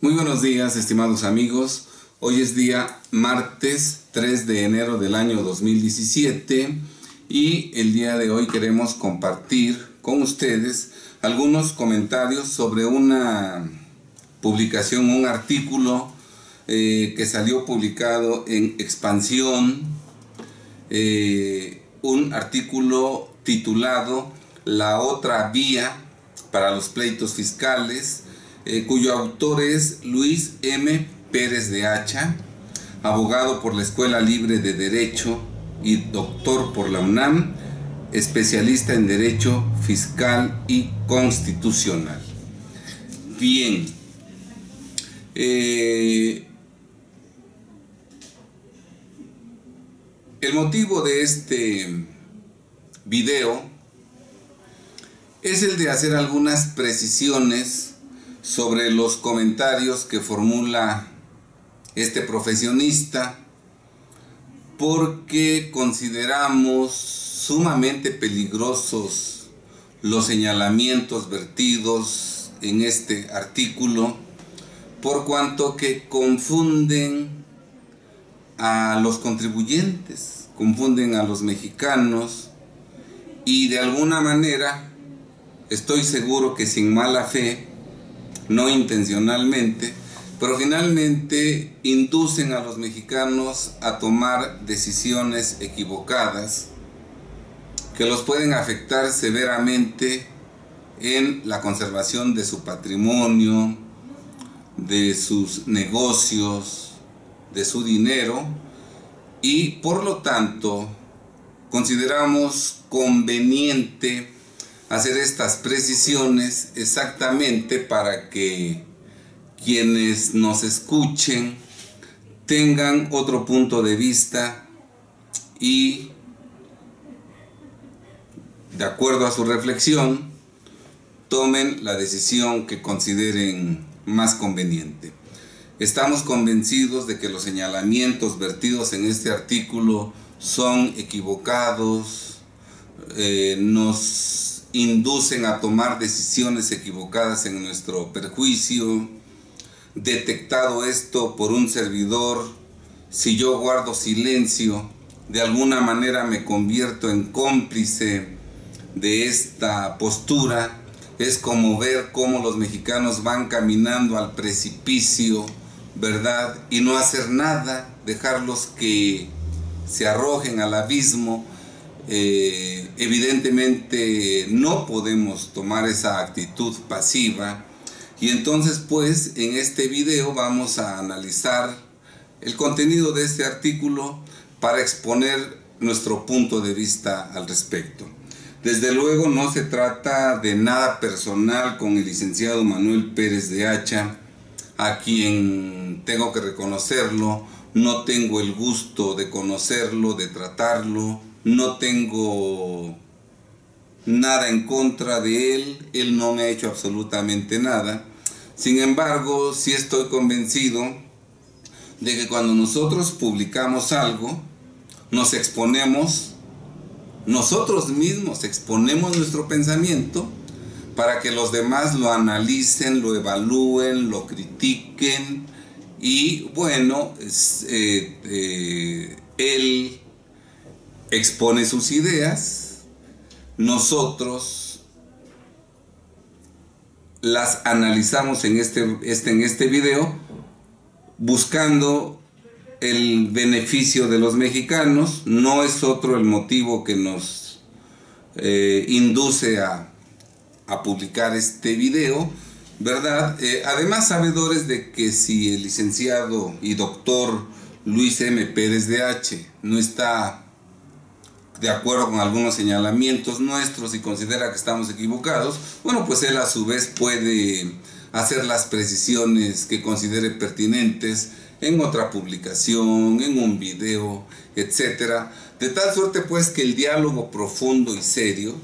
Muy buenos días, estimados amigos. Hoy es día martes 3 de enero del año 2017 y el día de hoy queremos compartir con ustedes algunos comentarios sobre una publicación, un artículo que salió publicado en Expansión, un artículo titulado La otra vía para los pleitos fiscales, cuyo autor es Luis M. Pérez de Acha, abogado por la Escuela Libre de Derecho y doctor por la UNAM, especialista en Derecho Fiscal y Constitucional. Bien, el motivo de este video es el de hacer algunas precisiones sobre los comentarios que formula este profesionista, porque consideramos sumamente peligrosos los señalamientos vertidos en este artículo, por cuanto que confunden a los contribuyentes, confunden a los mexicanos, y de alguna manera, estoy seguro que sin mala fe, no intencionalmente, pero finalmente inducen a los mexicanos a tomar decisiones equivocadas que los pueden afectar severamente en la conservación de su patrimonio, de sus negocios, de su dinero, y por lo tanto consideramos conveniente hacer estas precisiones exactamente para que quienes nos escuchen tengan otro punto de vista y, de acuerdo a su reflexión, tomen la decisión que consideren más conveniente. Estamos convencidos de que los señalamientos vertidos en este artículo son equivocados, nos inducen a tomar decisiones equivocadas en nuestro perjuicio. Detectado esto por un servidor, si yo guardo silencio, de alguna manera me convierto en cómplice de esta postura. Es como ver cómo los mexicanos van caminando al precipicio, ¿verdad? Y no hacer nada, dejarlos que se arrojen al abismo. Evidentemente no podemos tomar esa actitud pasiva, y entonces pues en este video vamos a analizar el contenido de este artículo para exponer nuestro punto de vista al respecto. Desde luego no se trata de nada personal con el licenciado Manuel Pérez de Acha, a quien tengo que reconocerlo, no tengo el gusto de conocerlo, de tratarlo. No tengo nada en contra de él, él no me ha hecho absolutamente nada. Sin embargo, sí estoy convencido de que cuando nosotros publicamos algo, nos exponemos, nosotros mismos exponemos nuestro pensamiento para que los demás lo analicen, lo evalúen, lo critiquen, y bueno, él expone sus ideas, nosotros las analizamos en este video, buscando el beneficio de los mexicanos. No es otro el motivo que nos induce a publicar este video, ¿verdad? Además, sabedores de que si el licenciado y doctor Luis M. Pérez de Acha no está de acuerdo con algunos señalamientos nuestros y considera que estamos equivocados, bueno, pues él a su vez puede hacer las precisiones que considere pertinentes en otra publicación, en un video, etcétera, de tal suerte pues que el diálogo profundo y serio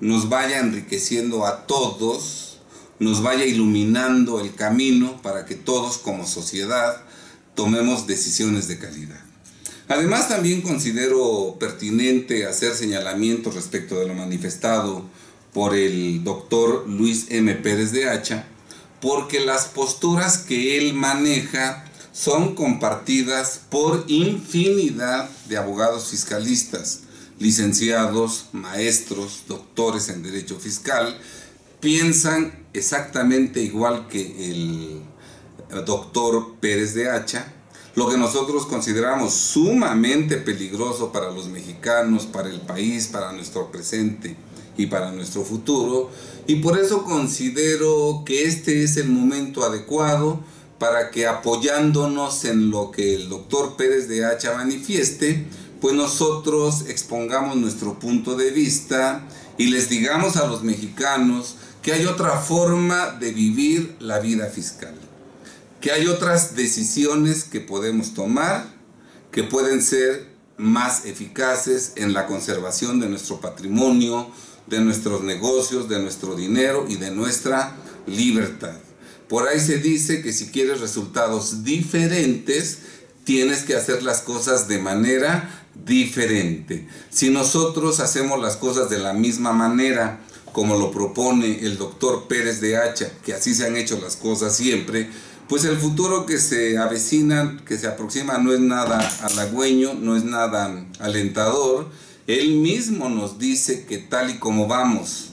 nos vaya enriqueciendo a todos, nos vaya iluminando el camino para que todos como sociedad tomemos decisiones de calidad. Además, también considero pertinente hacer señalamientos respecto de lo manifestado por el doctor Luis M. Pérez de Acha, porque las posturas que él maneja son compartidas por infinidad de abogados fiscalistas, licenciados, maestros, doctores en Derecho Fiscal, piensan exactamente igual que el doctor Pérez de Acha, lo que nosotros consideramos sumamente peligroso para los mexicanos, para el país, para nuestro presente y para nuestro futuro. Y por eso considero que este es el momento adecuado para que, apoyándonos en lo que el doctor Pérez de Acha manifieste, pues nosotros expongamos nuestro punto de vista y les digamos a los mexicanos que hay otra forma de vivir la vida fiscal, que hay otras decisiones que podemos tomar que pueden ser más eficaces en la conservación de nuestro patrimonio, de nuestros negocios, de nuestro dinero y de nuestra libertad. Por ahí se dice que si quieres resultados diferentes, tienes que hacer las cosas de manera diferente. Si nosotros hacemos las cosas de la misma manera, como lo propone el doctor Pérez de Acha, que así se han hecho las cosas siempre, pues el futuro que se avecina, que se aproxima, no es nada halagüeño, no es nada alentador. Él mismo nos dice que tal y como vamos,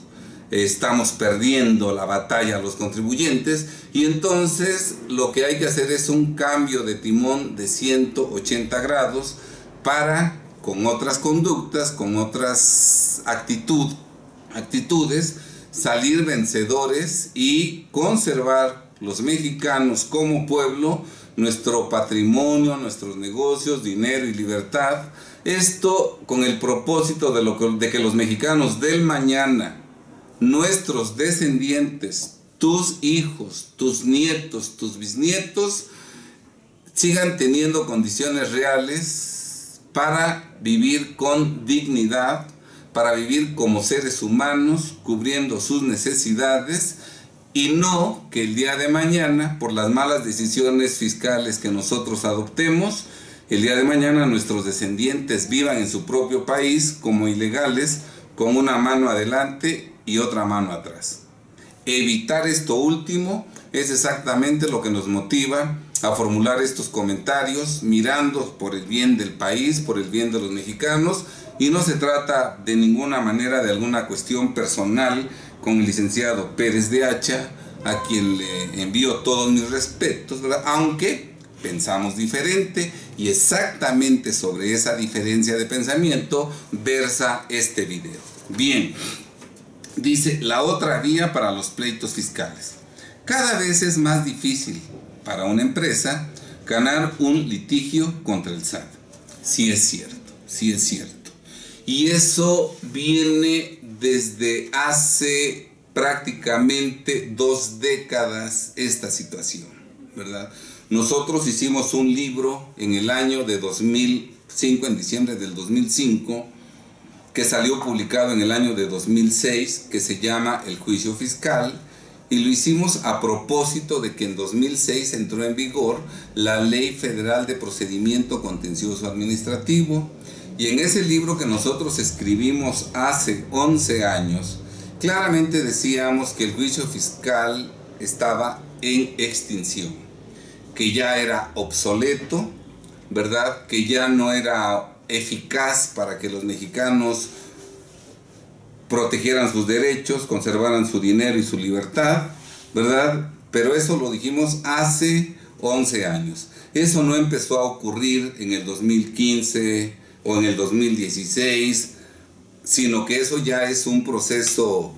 estamos perdiendo la batalla a los contribuyentes, y entonces lo que hay que hacer es un cambio de timón de 180 grados para, con otras conductas, con otras actitudes, salir vencedores y conservar los mexicanos como pueblo nuestro patrimonio, nuestros negocios, dinero y libertad. Esto con el propósito de que los mexicanos del mañana, nuestros descendientes, tus hijos, tus nietos, tus bisnietos, sigan teniendo condiciones reales para vivir con dignidad, para vivir como seres humanos, cubriendo sus necesidades, y no que el día de mañana, por las malas decisiones fiscales que nosotros adoptemos, el día de mañana nuestros descendientes vivan en su propio país como ilegales, con una mano adelante y otra mano atrás. Evitar esto último es exactamente lo que nos motiva a formular estos comentarios, mirando por el bien del país, por el bien de los mexicanos, y no se trata de ninguna manera de alguna cuestión personal con el licenciado Pérez de Acha, a quien le envío todos mis respetos, ¿verdad? Aunque pensamos diferente, y exactamente sobre esa diferencia de pensamiento versa este video. Bien, dice: la otra vía para los pleitos fiscales. Cada vez es más difícil para una empresa ganar un litigio contra el SAT. Sí es cierto, sí es cierto. Y eso viene desde hace prácticamente 2 décadas esta situación, ¿verdad? Nosotros hicimos un libro en el año de 2005, en diciembre del 2005, que salió publicado en el año de 2006, que se llama El juicio fiscal, y lo hicimos a propósito de que en 2006 entró en vigor la Ley Federal de Procedimiento Contencioso Administrativo. Y en ese libro que nosotros escribimos hace 11 años, claramente decíamos que el juicio fiscal estaba en extinción, que ya era obsoleto, ¿verdad? Que ya no era eficaz para que los mexicanos protegieran sus derechos, conservaran su dinero y su libertad, ¿verdad? Pero eso lo dijimos hace 11 años. Eso no empezó a ocurrir en el 2015, o en el 2016, sino que eso ya es un proceso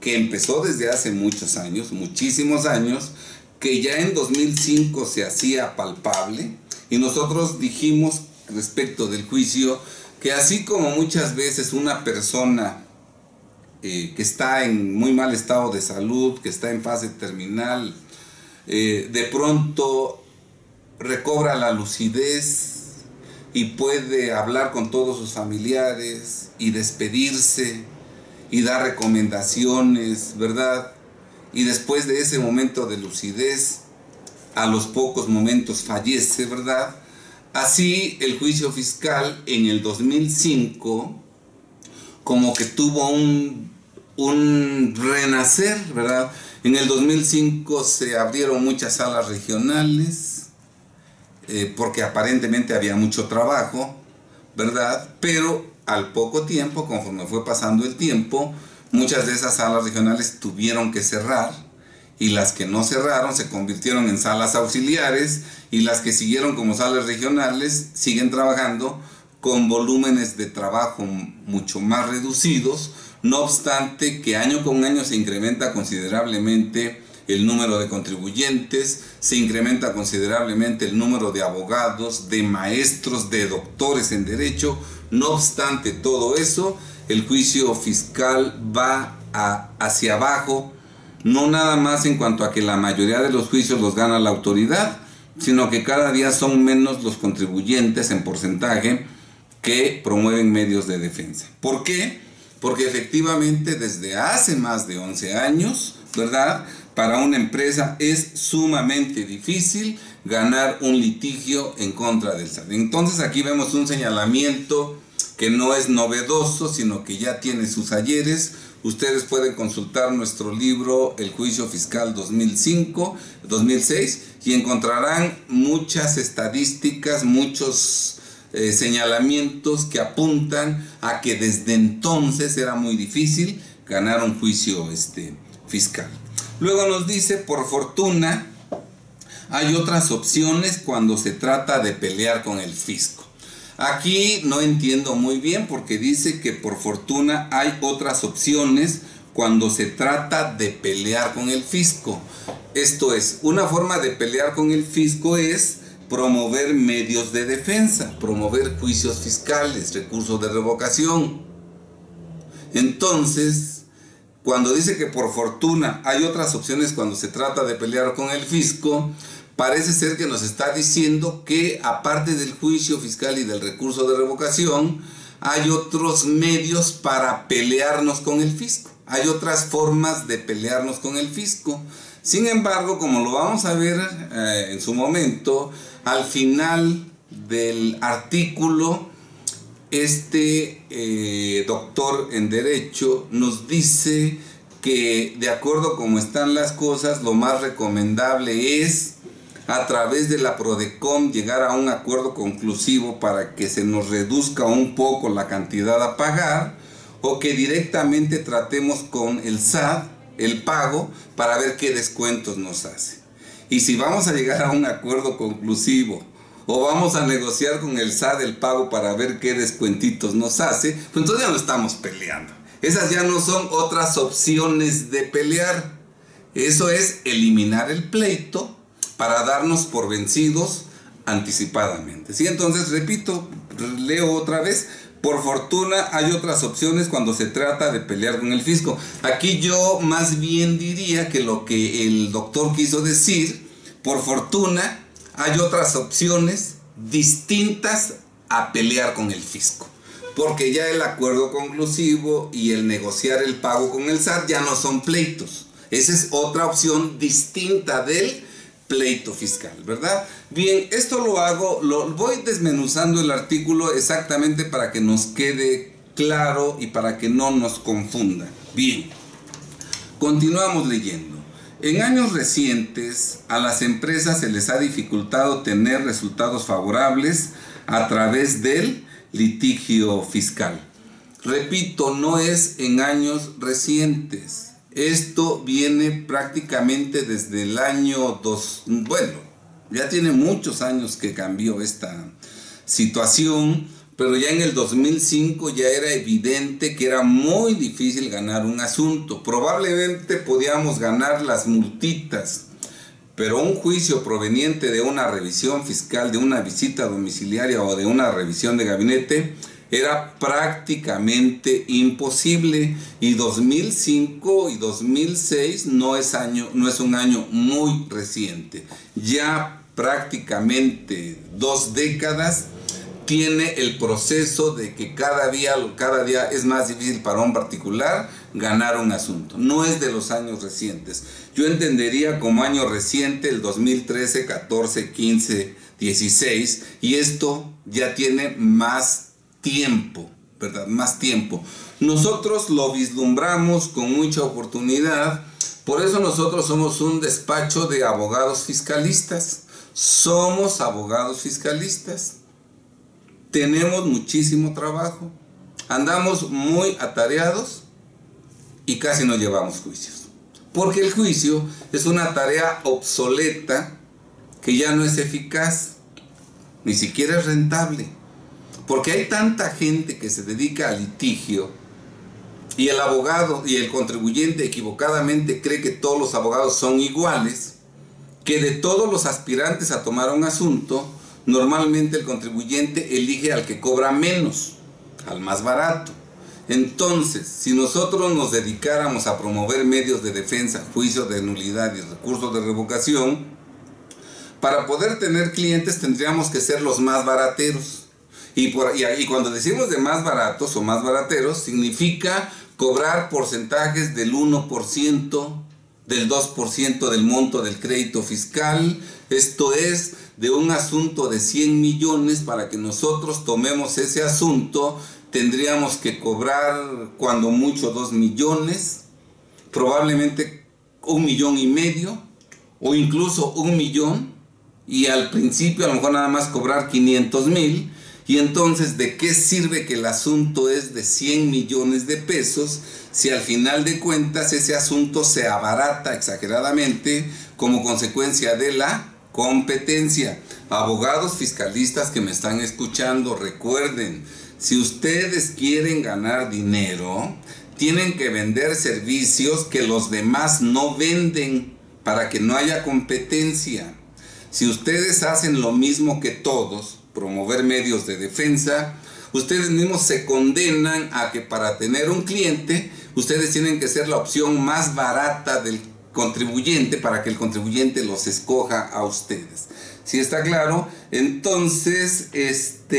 que empezó desde hace muchos años, muchísimos años, que ya en 2005 se hacía palpable. Y nosotros dijimos respecto del juicio que, así como muchas veces una persona que está en muy mal estado de salud, que está en fase terminal, de pronto recobra la lucidez y puede hablar con todos sus familiares y despedirse y dar recomendaciones, ¿verdad? Y después de ese momento de lucidez, a los pocos momentos fallece, ¿verdad? Así el juicio fiscal en el 2005 como que tuvo un renacer, ¿verdad? En el 2005 se abrieron muchas salas regionales, porque aparentemente había mucho trabajo, ¿verdad? Pero al poco tiempo, conforme fue pasando el tiempo, muchas de esas salas regionales tuvieron que cerrar, y las que no cerraron se convirtieron en salas auxiliares, y las que siguieron como salas regionales siguen trabajando con volúmenes de trabajo mucho más reducidos, no obstante que año con año se incrementa considerablemente el número de contribuyentes, se incrementa considerablemente el número de abogados, de maestros, de doctores en derecho. No obstante todo eso, el juicio fiscal va hacia abajo, no nada más en cuanto a que la mayoría de los juicios los gana la autoridad, sino que cada día son menos los contribuyentes en porcentaje que promueven medios de defensa. ¿Por qué? Porque efectivamente desde hace más de 11 años, ¿verdad?, para una empresa es sumamente difícil ganar un litigio en contra del SAT. Entonces aquí vemos un señalamiento que no es novedoso, sino que ya tiene sus ayeres. Ustedes pueden consultar nuestro libro El Juicio Fiscal 2005-2006 y encontrarán muchas estadísticas, muchos señalamientos que apuntan a que desde entonces era muy difícil ganar un juicio fiscal. Luego nos dice, por fortuna, hay otras opciones cuando se trata de pelear con el fisco. Aquí no entiendo muy bien porque dice que por fortuna hay otras opciones cuando se trata de pelear con el fisco. Esto es, una forma de pelear con el fisco es promover medios de defensa, promover juicios fiscales, recursos de revocación. Entonces, cuando dice que por fortuna hay otras opciones cuando se trata de pelear con el fisco, parece ser que nos está diciendo que aparte del juicio fiscal y del recurso de revocación, hay otros medios para pelearnos con el fisco. Hay otras formas de pelearnos con el fisco. Sin embargo, como lo vamos a ver en su momento, al final del artículo, doctor en Derecho nos dice que de acuerdo como están las cosas, lo más recomendable es a través de la PRODECOM llegar a un acuerdo conclusivo para que se nos reduzca un poco la cantidad a pagar, o que directamente tratemos con el SAT el pago para ver qué descuentos nos hace. Y si vamos a llegar a un acuerdo conclusivo o vamos a negociar con el SAT el pago para ver qué descuentitos nos hace, pues entonces ya no estamos peleando. Esas ya no son otras opciones de pelear. Eso es eliminar el pleito para darnos por vencidos anticipadamente. ¿Sí? Entonces, repito, leo otra vez. Por fortuna hay otras opciones cuando se trata de pelear con el fisco. Aquí yo más bien diría que lo que el doctor quiso decir, por fortuna hay otras opciones distintas a pelear con el fisco, porque ya el acuerdo conclusivo y el negociar el pago con el SAT ya no son pleitos. Esa es otra opción distinta del pleito fiscal, ¿verdad? Bien, esto lo hago, lo voy desmenuzando el artículo exactamente para que nos quede claro y para que no nos confunda. Bien, continuamos leyendo. En años recientes, a las empresas se les ha dificultado tener resultados favorables a través del litigio fiscal. Repito, no es en años recientes. Esto viene prácticamente desde el año 2000. Bueno, ya tiene muchos años que cambió esta situación, pero ya en el 2005 ya era evidente que era muy difícil ganar un asunto. Probablemente podíamos ganar las multitas, pero un juicio proveniente de una revisión fiscal, de una visita domiciliaria o de una revisión de gabinete, era prácticamente imposible. Y 2005 y 2006 no es un año muy reciente. Ya prácticamente 2 décadas tiene el proceso de que cada día es más difícil para un particular ganar un asunto. No es de los años recientes. Yo entendería como año reciente el 2013, 14, 15, 16. Y esto ya tiene más tiempo, ¿verdad? Más tiempo. Nosotros lo vislumbramos con mucha oportunidad Por eso nosotros somos un despacho de abogados fiscalistas. Somos abogados fiscalistas. Tenemos muchísimo trabajo. Andamos muy atareados y casi no llevamos juicios. Porque el juicio es una tarea obsoleta que ya no es eficaz, ni siquiera es rentable. Porque hay tanta gente que se dedica al litigio y el abogado y el contribuyente equivocadamente cree que todos los abogados son iguales, que de todos los aspirantes a tomar un asunto, normalmente el contribuyente elige al que cobra menos, al más barato. Entonces, si nosotros nos dedicáramos a promover medios de defensa, juicios de nulidad y recursos de revocación, para poder tener clientes tendríamos que ser los más barateros. Y cuando decimos de más baratos o más barateros, significa cobrar porcentajes del 1%, del 2% del monto del crédito fiscal. Esto es, de un asunto de 100 millones, para que nosotros tomemos ese asunto, tendríamos que cobrar cuando mucho 2 millones, probablemente 1,5 millones, o incluso 1 millón, y al principio a lo mejor nada más cobrar 500,000, y entonces ¿de qué sirve que el asunto es de 100 millones de pesos si al final de cuentas ese asunto se abarata exageradamente como consecuencia de la competencia? Abogados fiscalistas que me están escuchando, recuerden, si ustedes quieren ganar dinero, tienen que vender servicios que los demás no venden para que no haya competencia. Si ustedes hacen lo mismo que todos, promover medios de defensa, ustedes mismos se condenan a que para tener un cliente, ustedes tienen que ser la opción más barata del contribuyente para que el contribuyente los escoja a ustedes. ¿Sí está claro? Entonces, esto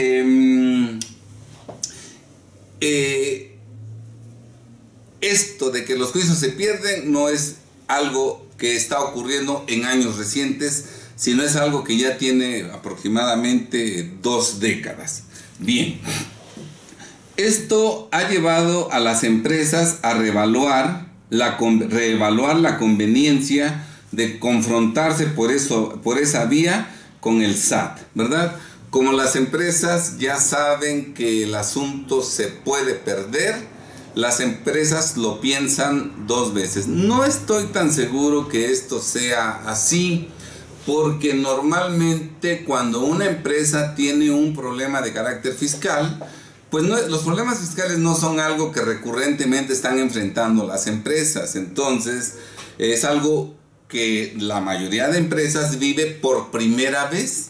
de que los juicios se pierden no es algo que está ocurriendo en años recientes, sino es algo que ya tiene aproximadamente 2 décadas. Bien, esto ha llevado a las empresas a reevaluar la conveniencia de confrontarse por esa vía con el SAT, ¿verdad? Como las empresas ya saben que el asunto se puede perder, las empresas lo piensan 2 veces. No estoy tan seguro que esto sea así, porque normalmente cuando una empresa tiene un problema de carácter fiscal, pues no, los problemas fiscales no son algo que recurrentemente están enfrentando las empresas. Entonces, es algo que la mayoría de empresas vive por primera vez.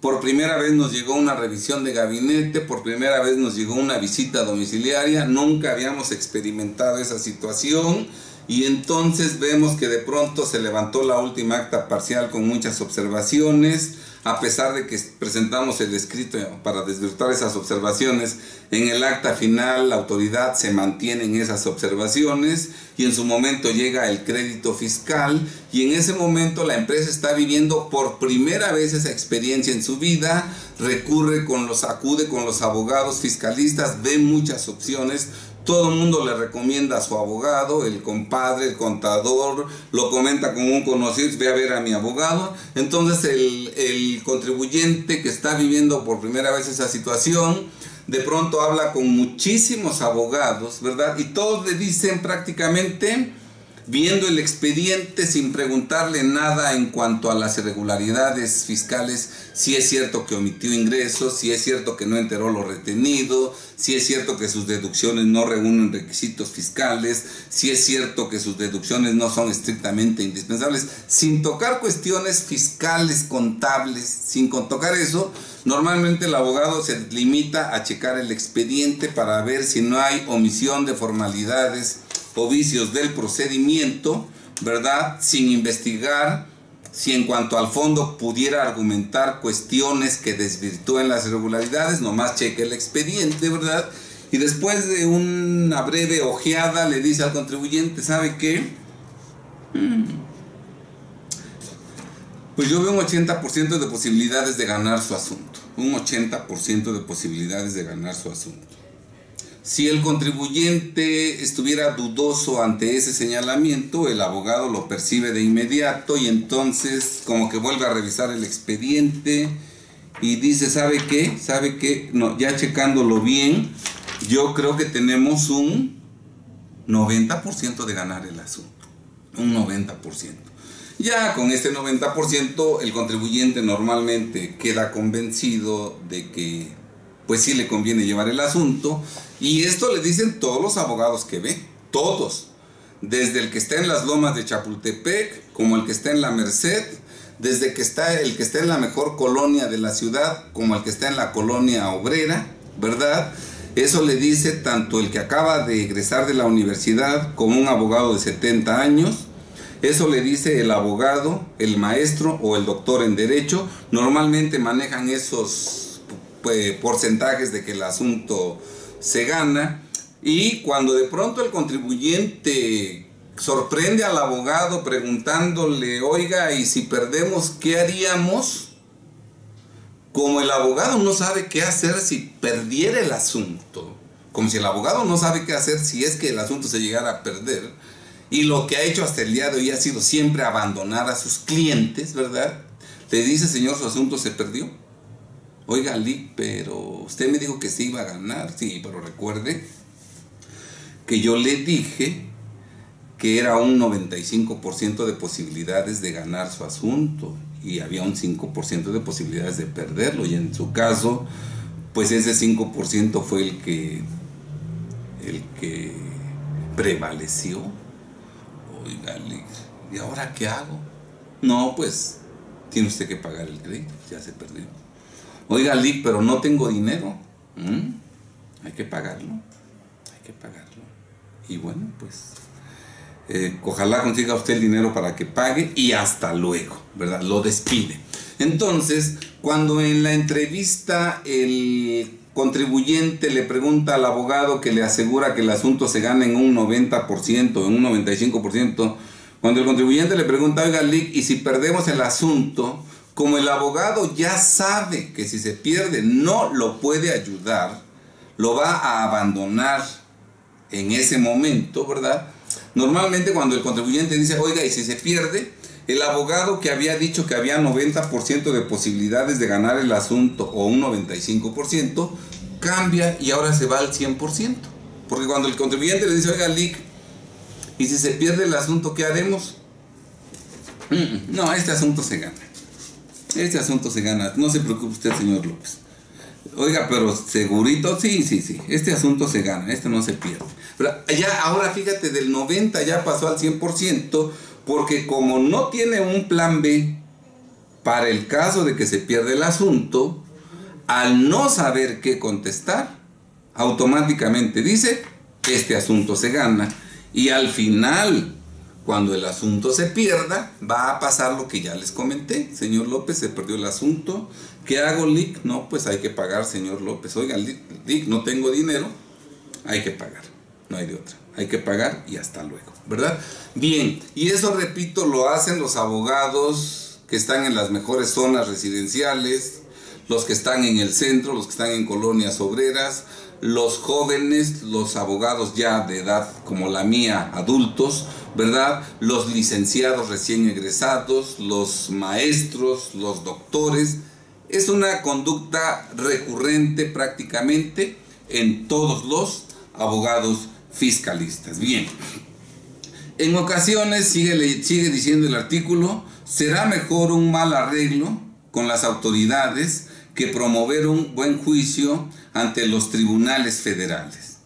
Por primera vez nos llegó una revisión de gabinete, por primera vez nos llegó una visita domiciliaria, nunca habíamos experimentado esa situación. Y entonces vemos que de pronto se levantó la última acta parcial con muchas observaciones, a pesar de que presentamos el escrito para desvirtuar esas observaciones. En el acta final la autoridad se mantiene en esas observaciones y en su momento llega el crédito fiscal, y en ese momento la empresa está viviendo por primera vez esa experiencia en su vida, acude con los abogados fiscalistas, ve muchas opciones. Todo el mundo le recomienda a su abogado, el compadre, el contador, lo comenta con un conocido, ve a ver a mi abogado. Entonces el contribuyente que está viviendo por primera vez esa situación, de pronto habla con muchísimos abogados, ¿verdad? Y todos le dicen prácticamente, viendo el expediente sin preguntarle nada en cuanto a las irregularidades fiscales, si es cierto que omitió ingresos, si es cierto que no enteró lo retenido, si es cierto que sus deducciones no reúnen requisitos fiscales, si es cierto que sus deducciones no son estrictamente indispensables, sin tocar cuestiones fiscales, contables, sin tocar eso. Normalmente el abogado se limita a checar el expediente para ver si no hay omisión de formalidades o vicios del procedimiento, ¿verdad? Sin investigar si en cuanto al fondo pudiera argumentar cuestiones que desvirtúen las irregularidades, nomás cheque el expediente, ¿verdad? Y después de una breve ojeada le dice al contribuyente, ¿sabe qué? Pues yo veo un 80% de posibilidades de ganar su asunto. Un 80% de posibilidades de ganar su asunto. Si el contribuyente estuviera dudoso ante ese señalamiento, el abogado lo percibe de inmediato y entonces como que vuelve a revisar el expediente y dice, ¿sabe qué? No, ya checándolo bien, yo creo que tenemos un 90% de ganar el asunto, un 90%. Ya con este 90% el contribuyente normalmente queda convencido de que pues sí le conviene llevar el asunto, y esto le dicen todos los abogados que ve, todos, desde el que está en las Lomas de Chapultepec, como el que está en la Merced, desde que está el que está en la mejor colonia de la ciudad, como el que está en la colonia obrera, ¿verdad? Eso le dice tanto el que acaba de egresar de la universidad como un abogado de 70 años, eso le dice el abogado, el maestro o el doctor en derecho. Normalmente manejan esos porcentajes de que el asunto se gana, y cuando de pronto el contribuyente sorprende al abogado preguntándole, oiga, ¿y si perdemos qué haríamos? Como el abogado no sabe qué hacer si perdiera el asunto, como si el abogado no sabe qué hacer si es que el asunto se llegara a perder, y lo que ha hecho hasta el día de hoy ha sido siempre abandonar a sus clientes, ¿verdad? Le dice, señor, su asunto se perdió. Oiga, Lic, pero usted me dijo que se iba a ganar. Sí, pero recuerde que yo le dije que era un 95% de posibilidades de ganar su asunto y había un 5% de posibilidades de perderlo, y en su caso, pues ese 5% fue el que prevaleció. Oiga, Lic, ¿y ahora qué hago? No, pues tiene usted que pagar el crédito, ya se perdió. Oiga, Lic, pero no tengo dinero. Hay que pagarlo, hay que pagarlo. Y bueno, pues ojalá consiga usted el dinero para que pague, y hasta luego, ¿verdad? Lo despide. Entonces, cuando en la entrevista el contribuyente le pregunta al abogado que le asegura que el asunto se gana en un 90%, en un 95%, cuando el contribuyente le pregunta, oiga, Lic, ¿y si perdemos el asunto? Como el abogado ya sabe que si se pierde no lo puede ayudar, lo va a abandonar en ese momento, ¿verdad? Normalmente cuando el contribuyente dice, oiga, ¿y si se pierde? El abogado que había dicho que había 90% de posibilidades de ganar el asunto o un 95%, cambia y ahora se va al 100%. Porque cuando el contribuyente le dice, oiga, Lic, ¿y si se pierde el asunto, qué haremos? No, este asunto se gana. Este asunto se gana, no se preocupe usted, señor López. Oiga, pero segurito, sí, este asunto se gana, este no se pierde. Pero ya ahora fíjate, del 90 ya pasó al 100%, porque como no tiene un plan B para el caso de que se pierda el asunto, al no saber qué contestar, automáticamente dice, este asunto se gana, y al final, cuando el asunto se pierda, va a pasar lo que ya les comenté. Señor López, se perdió el asunto. ¿Qué hago, Lic? No, pues hay que pagar, señor López. Oiga, Lic, no tengo dinero. Hay que pagar. No hay de otra. Hay que pagar y hasta luego, ¿verdad? Bien, y eso, repito, lo hacen los abogados que están en las mejores zonas residenciales, los que están en el centro, los que están en colonias obreras, los jóvenes, los abogados ya de edad como la mía, adultos, ¿verdad? Los licenciados recién egresados, los maestros, los doctores. Es una conducta recurrente prácticamente en todos los abogados fiscalistas. Bien, en ocasiones, sigue diciendo el artículo, será mejor un mal arreglo con las autoridades que promover un buen juicio ante los tribunales federales.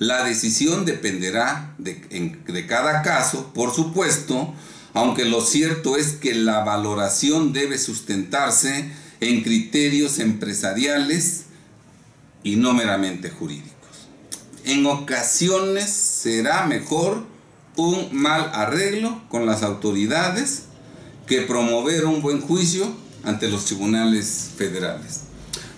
La decisión dependerá de cada caso, por supuesto, aunque lo cierto es que la valoración debe sustentarse en criterios empresariales y no meramente jurídicos. En ocasiones será mejor un mal arreglo con las autoridades que promover un buen juicio ante los tribunales federales.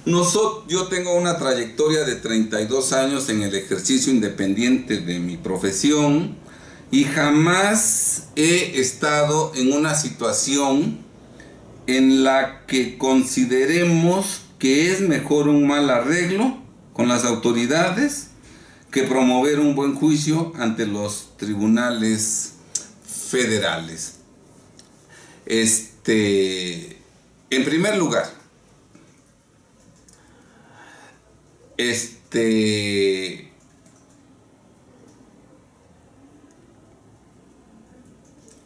Yo tengo una trayectoria de 32 años en el ejercicio independiente de mi profesión y jamás he estado en una situación en la que consideremos que es mejor un mal arreglo con las autoridades que promover un buen juicio ante los tribunales federales. En primer lugar,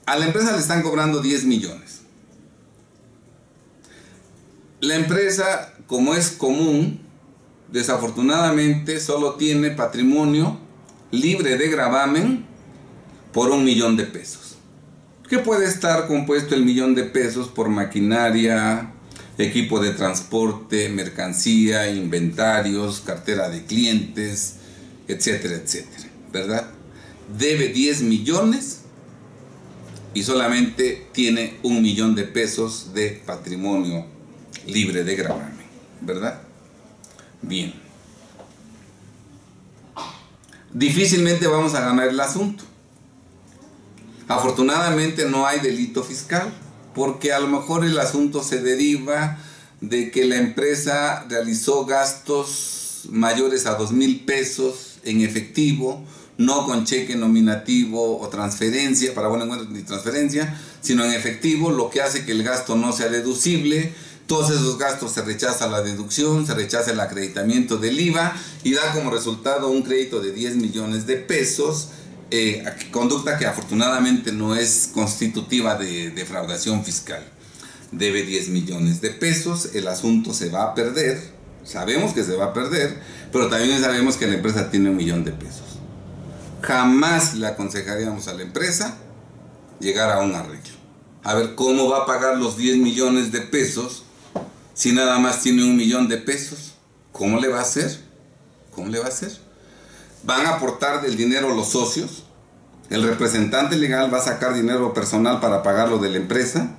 a la empresa le están cobrando 10 millones. La empresa, como es común, desafortunadamente solo tiene patrimonio libre de gravamen por 1 millón de pesos. Que puede estar compuesto el 1 millón de pesos por maquinaria, equipo de transporte, mercancía, inventarios, cartera de clientes, etcétera, etcétera, ¿verdad? Debe 10 millones y solamente tiene 1 millón de pesos de patrimonio libre de gravamen, ¿verdad? Bien. Difícilmente vamos a ganar el asunto. Afortunadamente no hay delito fiscal, porque a lo mejor el asunto se deriva de que la empresa realizó gastos mayores a 2,000 pesos en efectivo, no con cheque nominativo o transferencia, para buen encuentro ni transferencia, sino en efectivo, lo que hace que el gasto no sea deducible. Todos esos gastos se rechaza la deducción, se rechaza el acreditamiento del IVA y da como resultado un crédito de 10 millones de pesos, conducta que afortunadamente no es constitutiva de defraudación fiscal. Debe 10 millones de pesos, el asunto se va a perder, sabemos que se va a perder, pero también sabemos que la empresa tiene 1 millón de pesos. Jamás le aconsejaríamos a la empresa llegar a un arreglo. A ver, ¿cómo va a pagar los 10 millones de pesos si nada más tiene 1 millón de pesos? ¿Cómo le va a hacer? ¿Cómo le va a hacer? Van a aportar del dinero los socios, el representante legal va a sacar dinero personal para pagar lo de la empresa,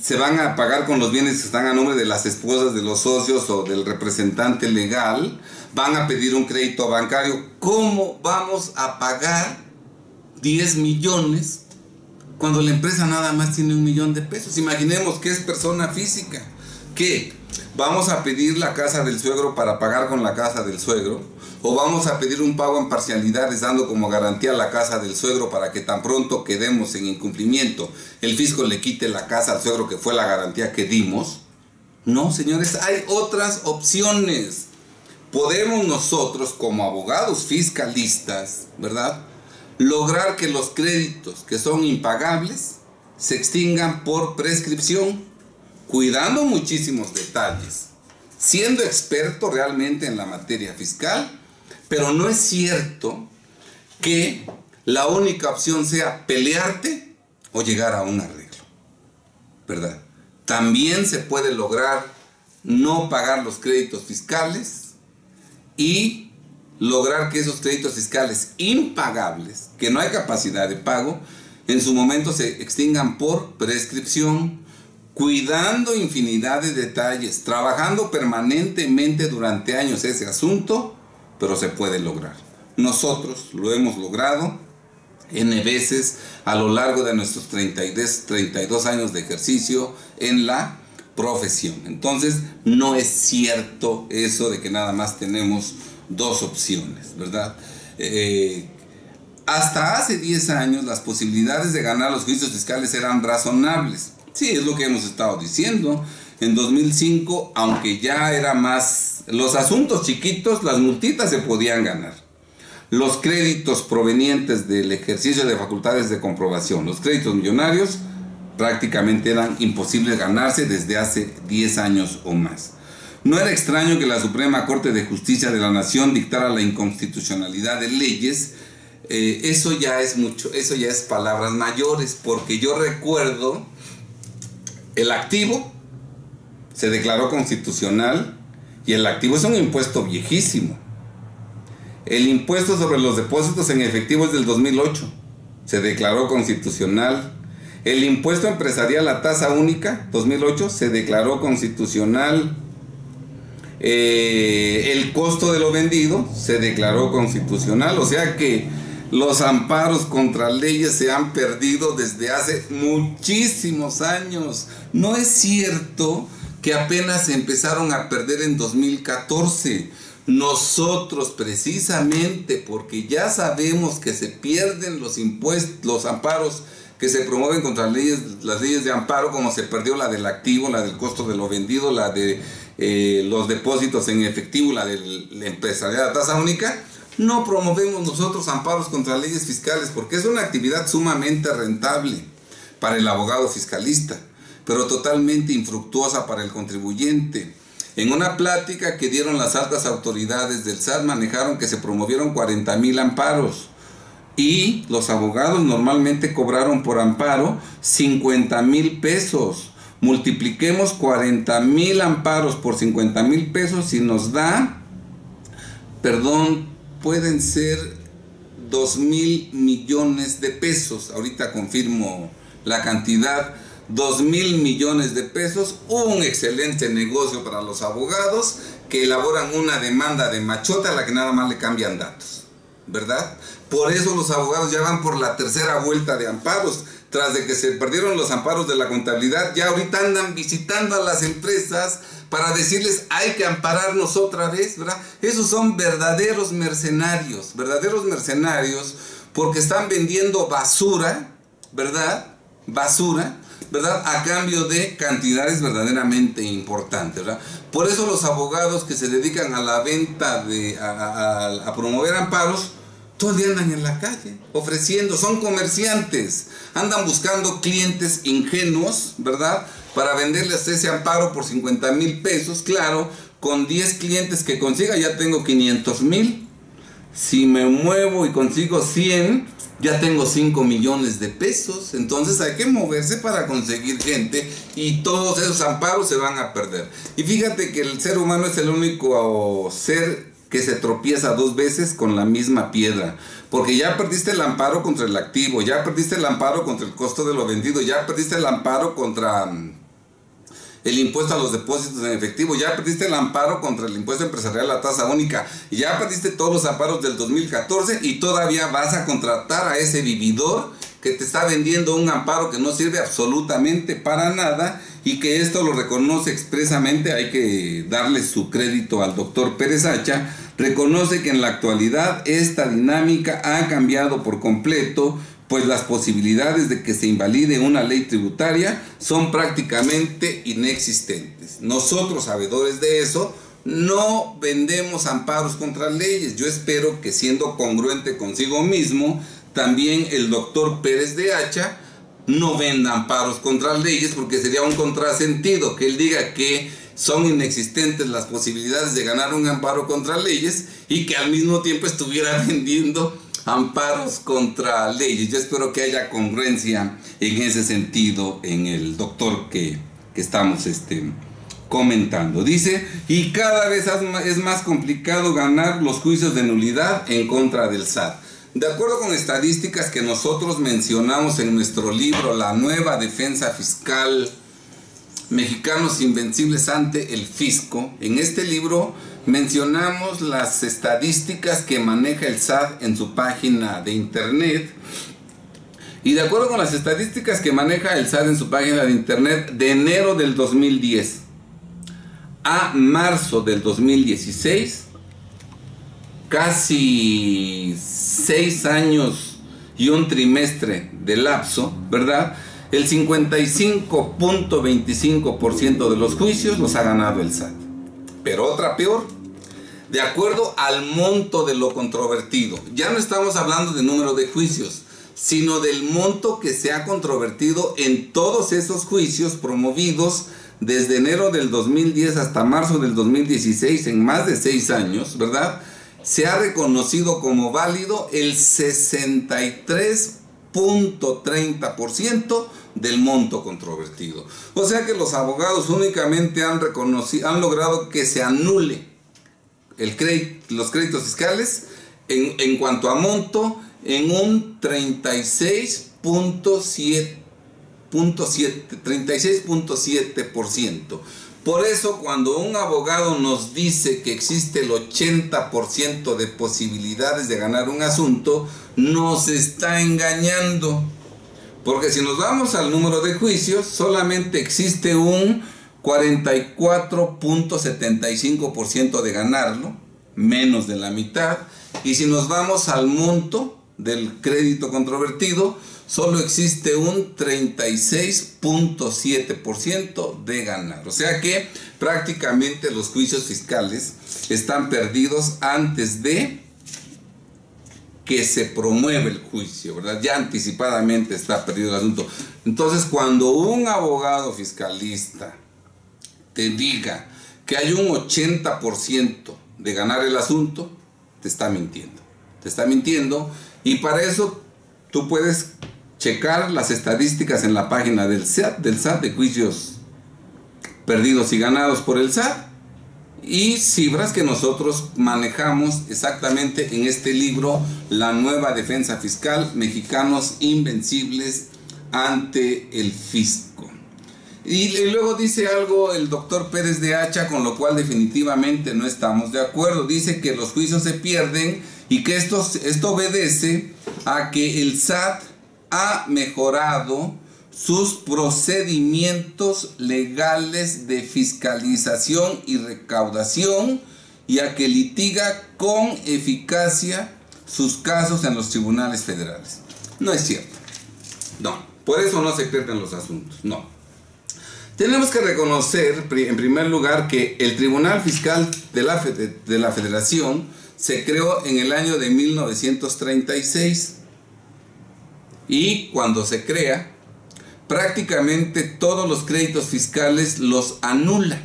se van a pagar con los bienes que están a nombre de las esposas de los socios o del representante legal, van a pedir un crédito bancario. ¿Cómo vamos a pagar 10 millones cuando la empresa nada más tiene 1 millón de pesos? Imaginemos que es persona física, que vamos a pedir la casa del suegro para pagar con la casa del suegro, o vamos a pedir un pago en parcialidades dando como garantía la casa del suegro para que tan pronto quedemos en incumplimiento el fisco le quite la casa al suegro, que fue la garantía que dimos. No, señores, hay otras opciones. Podemos nosotros como abogados fiscalistas, ¿verdad?, lograr que los créditos que son impagables se extingan por prescripción, cuidando muchísimos detalles, siendo experto realmente en la materia fiscal, pero no es cierto que la única opción sea pelearte o llegar a un arreglo, ¿verdad? También se puede lograr no pagar los créditos fiscales y lograr que esos créditos fiscales impagables, que no hay capacidad de pago, en su momento se extingan por prescripción, cuidando infinidad de detalles, trabajando permanentemente durante años ese asunto, pero se puede lograr. Nosotros lo hemos logrado N veces a lo largo de nuestros 32 años de ejercicio en la profesión. Entonces, no es cierto eso de que nada más tenemos dos opciones, ¿verdad? Hasta hace 10 años las posibilidades de ganar los juicios fiscales eran razonables. Sí, es lo que hemos estado diciendo. En 2005, aunque ya era más los asuntos chiquitos, las multitas se podían ganar. Los créditos provenientes del ejercicio de facultades de comprobación, los créditos millonarios, prácticamente eran imposibles ganarse desde hace 10 años o más. No era extraño que la Suprema Corte de Justicia de la Nación dictara la inconstitucionalidad de leyes. Eso ya es mucho, eso ya es palabras mayores, porque yo recuerdo el activo se declaró constitucional, y el activo es un impuesto viejísimo. El impuesto sobre los depósitos en efectivo es del 2008, se declaró constitucional. El impuesto empresarial a tasa única, 2008, se declaró constitucional. El costo de lo vendido se declaró constitucional. O sea que los amparos contra leyes se han perdido desde hace muchísimos años. No es cierto que apenas se empezaron a perder en 2014. nosotros, precisamente porque ya sabemos que se pierden los impuestos, los amparos que se promueven contra las leyes de amparo, como se perdió la del activo, la del costo de lo vendido, la de los depósitos en efectivo, la de la empresarial a tasa única, no promovemos nosotros amparos contra leyes fiscales, porque es una actividad sumamente rentable para el abogado fiscalista, pero totalmente infructuosa para el contribuyente. En una plática que dieron las altas autoridades del SAT, manejaron que se promovieron 40,000 amparos y los abogados normalmente cobraron por amparo 50,000 pesos. Multipliquemos 40,000 amparos por 50,000 pesos y nos da, perdón, pueden ser 2,000 millones de pesos. Ahorita confirmo la cantidad. 2,000 millones de pesos, un excelente negocio para los abogados que elaboran una demanda de machota a la que nada más le cambian datos, ¿verdad? Por eso los abogados ya van por la tercera vuelta de amparos. Tras de que se perdieron los amparos de la contabilidad, ya ahorita andan visitando a las empresas para decirles: hay que ampararnos otra vez, ¿verdad? Esos son verdaderos mercenarios, porque están vendiendo basura, ¿verdad? Basura, ¿verdad? A cambio de cantidades verdaderamente importantes, ¿verdad? Por eso los abogados que se dedican a la venta, a promover amparos, todavía andan en la calle ofreciendo, son comerciantes, andan buscando clientes ingenuos, ¿verdad? Para venderles ese amparo por 50,000 pesos, claro, con 10 clientes que consiga ya tengo 500,000, si me muevo y consigo 100, ya tengo 5 millones de pesos. Entonces hay que moverse para conseguir gente y todos esos amparos se van a perder. Y fíjate que el ser humano es el único ser que se tropieza dos veces con la misma piedra, porque ya perdiste el amparo contra el activo, ya perdiste el amparo contra el costo de lo vendido, ya perdiste el amparo contra el impuesto a los depósitos en efectivo, ya perdiste el amparo contra el impuesto empresarial a tasa única, ya perdiste todos los amparos del 2014 y todavía vas a contratar a ese vividor que te está vendiendo un amparo que no sirve absolutamente para nada, y que esto lo reconoce expresamente. Hay que darle su crédito al doctor Pérez Acha, reconoce que en la actualidad esta dinámica ha cambiado por completo, pues las posibilidades de que se invalide una ley tributaria son prácticamente inexistentes. Nosotros, sabedores de eso, no vendemos amparos contra leyes. Yo espero que, siendo congruente consigo mismo, también el doctor Pérez de Acha no venda amparos contra leyes, porque sería un contrasentido que él diga que son inexistentes las posibilidades de ganar un amparo contra leyes y que al mismo tiempo estuviera vendiendo amparos contra leyes. Yo espero que haya congruencia en ese sentido en el doctor que estamos comentando. Dice: y cada vez es más complicado ganar los juicios de nulidad en contra del SAT. De acuerdo con estadísticas que nosotros mencionamos en nuestro libro La nueva defensa fiscal mexicanos invencibles ante el fisco, en este libro mencionamos las estadísticas que maneja el SAT en su página de internet. Y de acuerdo con las estadísticas que maneja el SAT en su página de internet, de enero del 2010 a marzo del 2016, casi 6 años y un trimestre de lapso, ¿verdad? El 55.25% de los juicios los ha ganado el SAT. Pero otra peor, de acuerdo al monto de lo controvertido. Ya no estamos hablando de número de juicios, sino del monto que se ha controvertido en todos esos juicios promovidos desde enero del 2010 hasta marzo del 2016, en más de 6 años, ¿verdad? Se ha reconocido como válido el 63.30% del monto controvertido. O sea que los abogados únicamente han logrado que se anule los créditos fiscales en cuanto a monto en un 36.7%. Por eso, cuando un abogado nos dice que existe el 80% de posibilidades de ganar un asunto, nos está engañando. Porque si nos vamos al número de juicios, solamente existe un 44.75% de ganarlo, menos de la mitad. Y si nos vamos al monto del crédito controvertido, solo existe un 36.7% de ganar. O sea que prácticamente los juicios fiscales están perdidos antes de que se promueva el juicio, ¿verdad? Ya anticipadamente está perdido el asunto. Entonces, cuando un abogado fiscalista te diga que hay un 80% de ganar el asunto, te está mintiendo. Te está mintiendo, y para eso tú puedes checar las estadísticas en la página del SAT de juicios perdidos y ganados por el SAT, y cifras que nosotros manejamos exactamente en este libro, La nueva defensa fiscal, mexicanos invencibles ante el fisco. Y luego dice algo el doctor Pérez de Acha, con lo cual definitivamente no estamos de acuerdo. Dice que los juicios se pierden y que esto obedece a que el SAT ha mejorado sus procedimientos legales de fiscalización y recaudación, y a que litiga con eficacia sus casos en los tribunales federales. No es cierto. No, por eso no se pierden los asuntos, no. Tenemos que reconocer en primer lugar que el Tribunal Fiscal de la Federación se creó en el año de 1936, y cuando se crea, prácticamente todos los créditos fiscales los anula.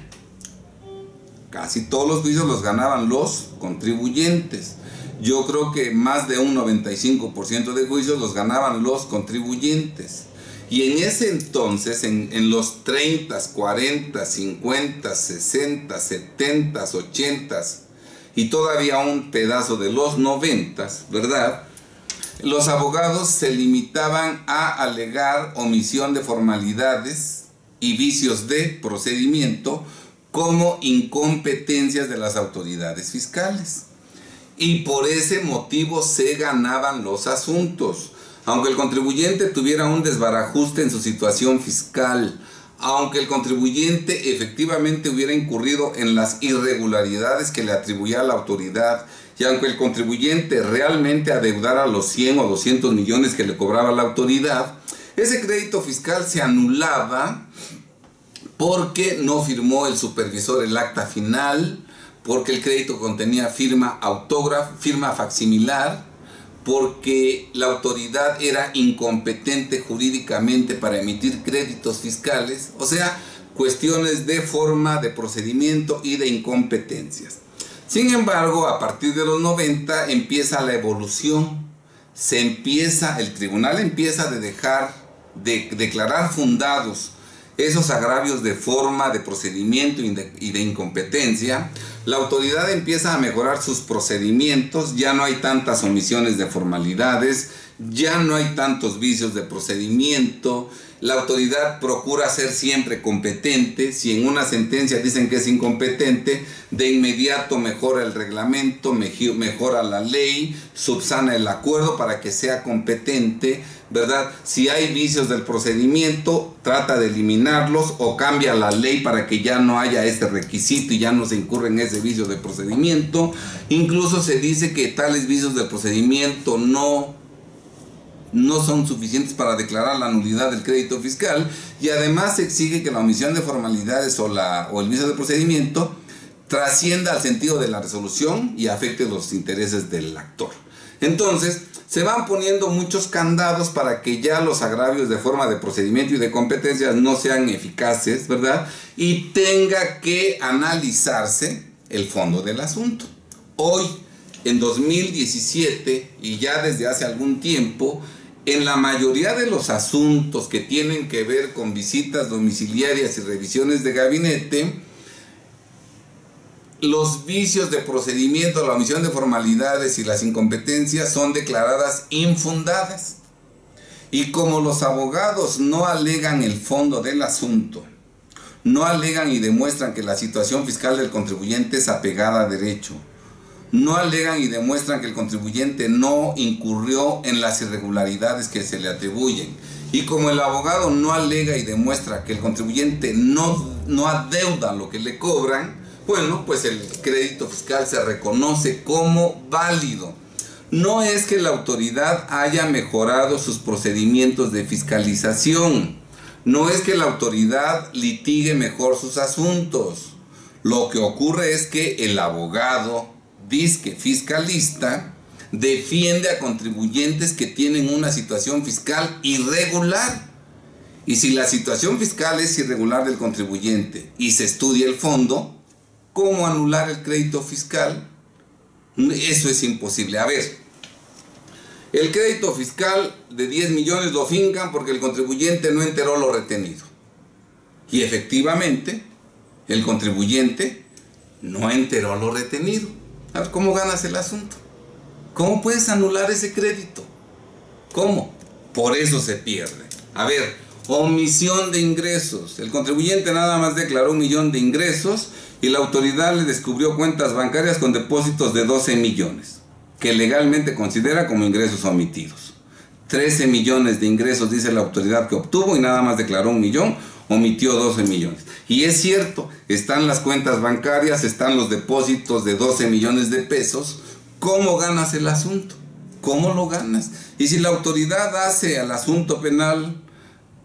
Casi todos los juicios los ganaban los contribuyentes. Yo creo que más de un 95% de juicios los ganaban los contribuyentes. Y en ese entonces, en los 30s, 40s, 50s, 60s, 70s, 80s y todavía un pedazo de los 90s, ¿verdad?, los abogados se limitaban a alegar omisión de formalidades y vicios de procedimiento como incompetencias de las autoridades fiscales. Y por ese motivo se ganaban los asuntos. Aunque el contribuyente tuviera un desbarajuste en su situación fiscal, aunque el contribuyente efectivamente hubiera incurrido en las irregularidades que le atribuía la autoridad, y aunque el contribuyente realmente adeudara los 100 o 200 millones que le cobraba la autoridad, ese crédito fiscal se anulaba porque no firmó el supervisor el acta final, porque el crédito contenía firma autógrafa, firma facsimilar, porque la autoridad era incompetente jurídicamente para emitir créditos fiscales. O sea, cuestiones de forma, de procedimiento y de incompetencias. Sin embargo, a partir de los 90 empieza la evolución. El tribunal empieza a dejar de declarar fundados esos agravios de forma, de procedimiento y de incompetencia. La autoridad empieza a mejorar sus procedimientos, ya no hay tantas omisiones de formalidades, ya no hay tantos vicios de procedimiento. La autoridad procura ser siempre competente. Si en una sentencia dicen que es incompetente, de inmediato mejora el reglamento, mejora la ley, subsana el acuerdo para que sea competente, ¿verdad? Si hay vicios del procedimiento, trata de eliminarlos o cambia la ley para que ya no haya ese requisito y ya no se incurre en ese vicio de procedimiento. Incluso se dice que tales vicios de procedimiento no son suficientes para declarar la nulidad del crédito fiscal, y además se exige que la omisión de formalidades o el vicio de procedimiento trascienda al sentido de la resolución y afecte los intereses del actor. Entonces, se van poniendo muchos candados para que ya los agravios de forma, de procedimiento y de competencias no sean eficaces, ¿verdad?, y tenga que analizarse el fondo del asunto. Hoy, en 2017, y ya desde hace algún tiempo, en la mayoría de los asuntos que tienen que ver con visitas domiciliarias y revisiones de gabinete, los vicios de procedimiento, la omisión de formalidades y las incompetencias son declaradas infundadas. Y como los abogados no alegan el fondo del asunto, no alegan y demuestran que la situación fiscal del contribuyente es apegada a derecho, no alegan y demuestran que el contribuyente no incurrió en las irregularidades que se le atribuyen, y como el abogado no alega y demuestra que el contribuyente no adeuda lo que le cobran, Bueno, pues el crédito fiscal se reconoce como válido. No es que la autoridad haya mejorado sus procedimientos de fiscalización. No es que la autoridad litigue mejor sus asuntos. Lo que ocurre es que el abogado, disque fiscalista, defiende a contribuyentes que tienen una situación fiscal irregular. Y si la situación fiscal es irregular del contribuyente y se estudia el fondo, ¿cómo anular el crédito fiscal? Eso es imposible. A ver, el crédito fiscal de 10 millones lo fincan porque el contribuyente no enteró lo retenido. Y efectivamente, el contribuyente no enteró lo retenido. A ver, ¿cómo ganas el asunto? ¿Cómo puedes anular ese crédito? ¿Cómo? Por eso se pierde. A ver, omisión de ingresos. El contribuyente nada más declaró 1 millón de ingresos y la autoridad le descubrió cuentas bancarias con depósitos de 12 millones, que legalmente considera como ingresos omitidos. 13 millones de ingresos dice la autoridad que obtuvo y nada más declaró 1 millón, omitió 12 millones. Y es cierto, están las cuentas bancarias, están los depósitos de 12 millones de pesos. ¿Cómo ganas el asunto? ¿Cómo lo ganas? Y si la autoridad hace al asunto penal,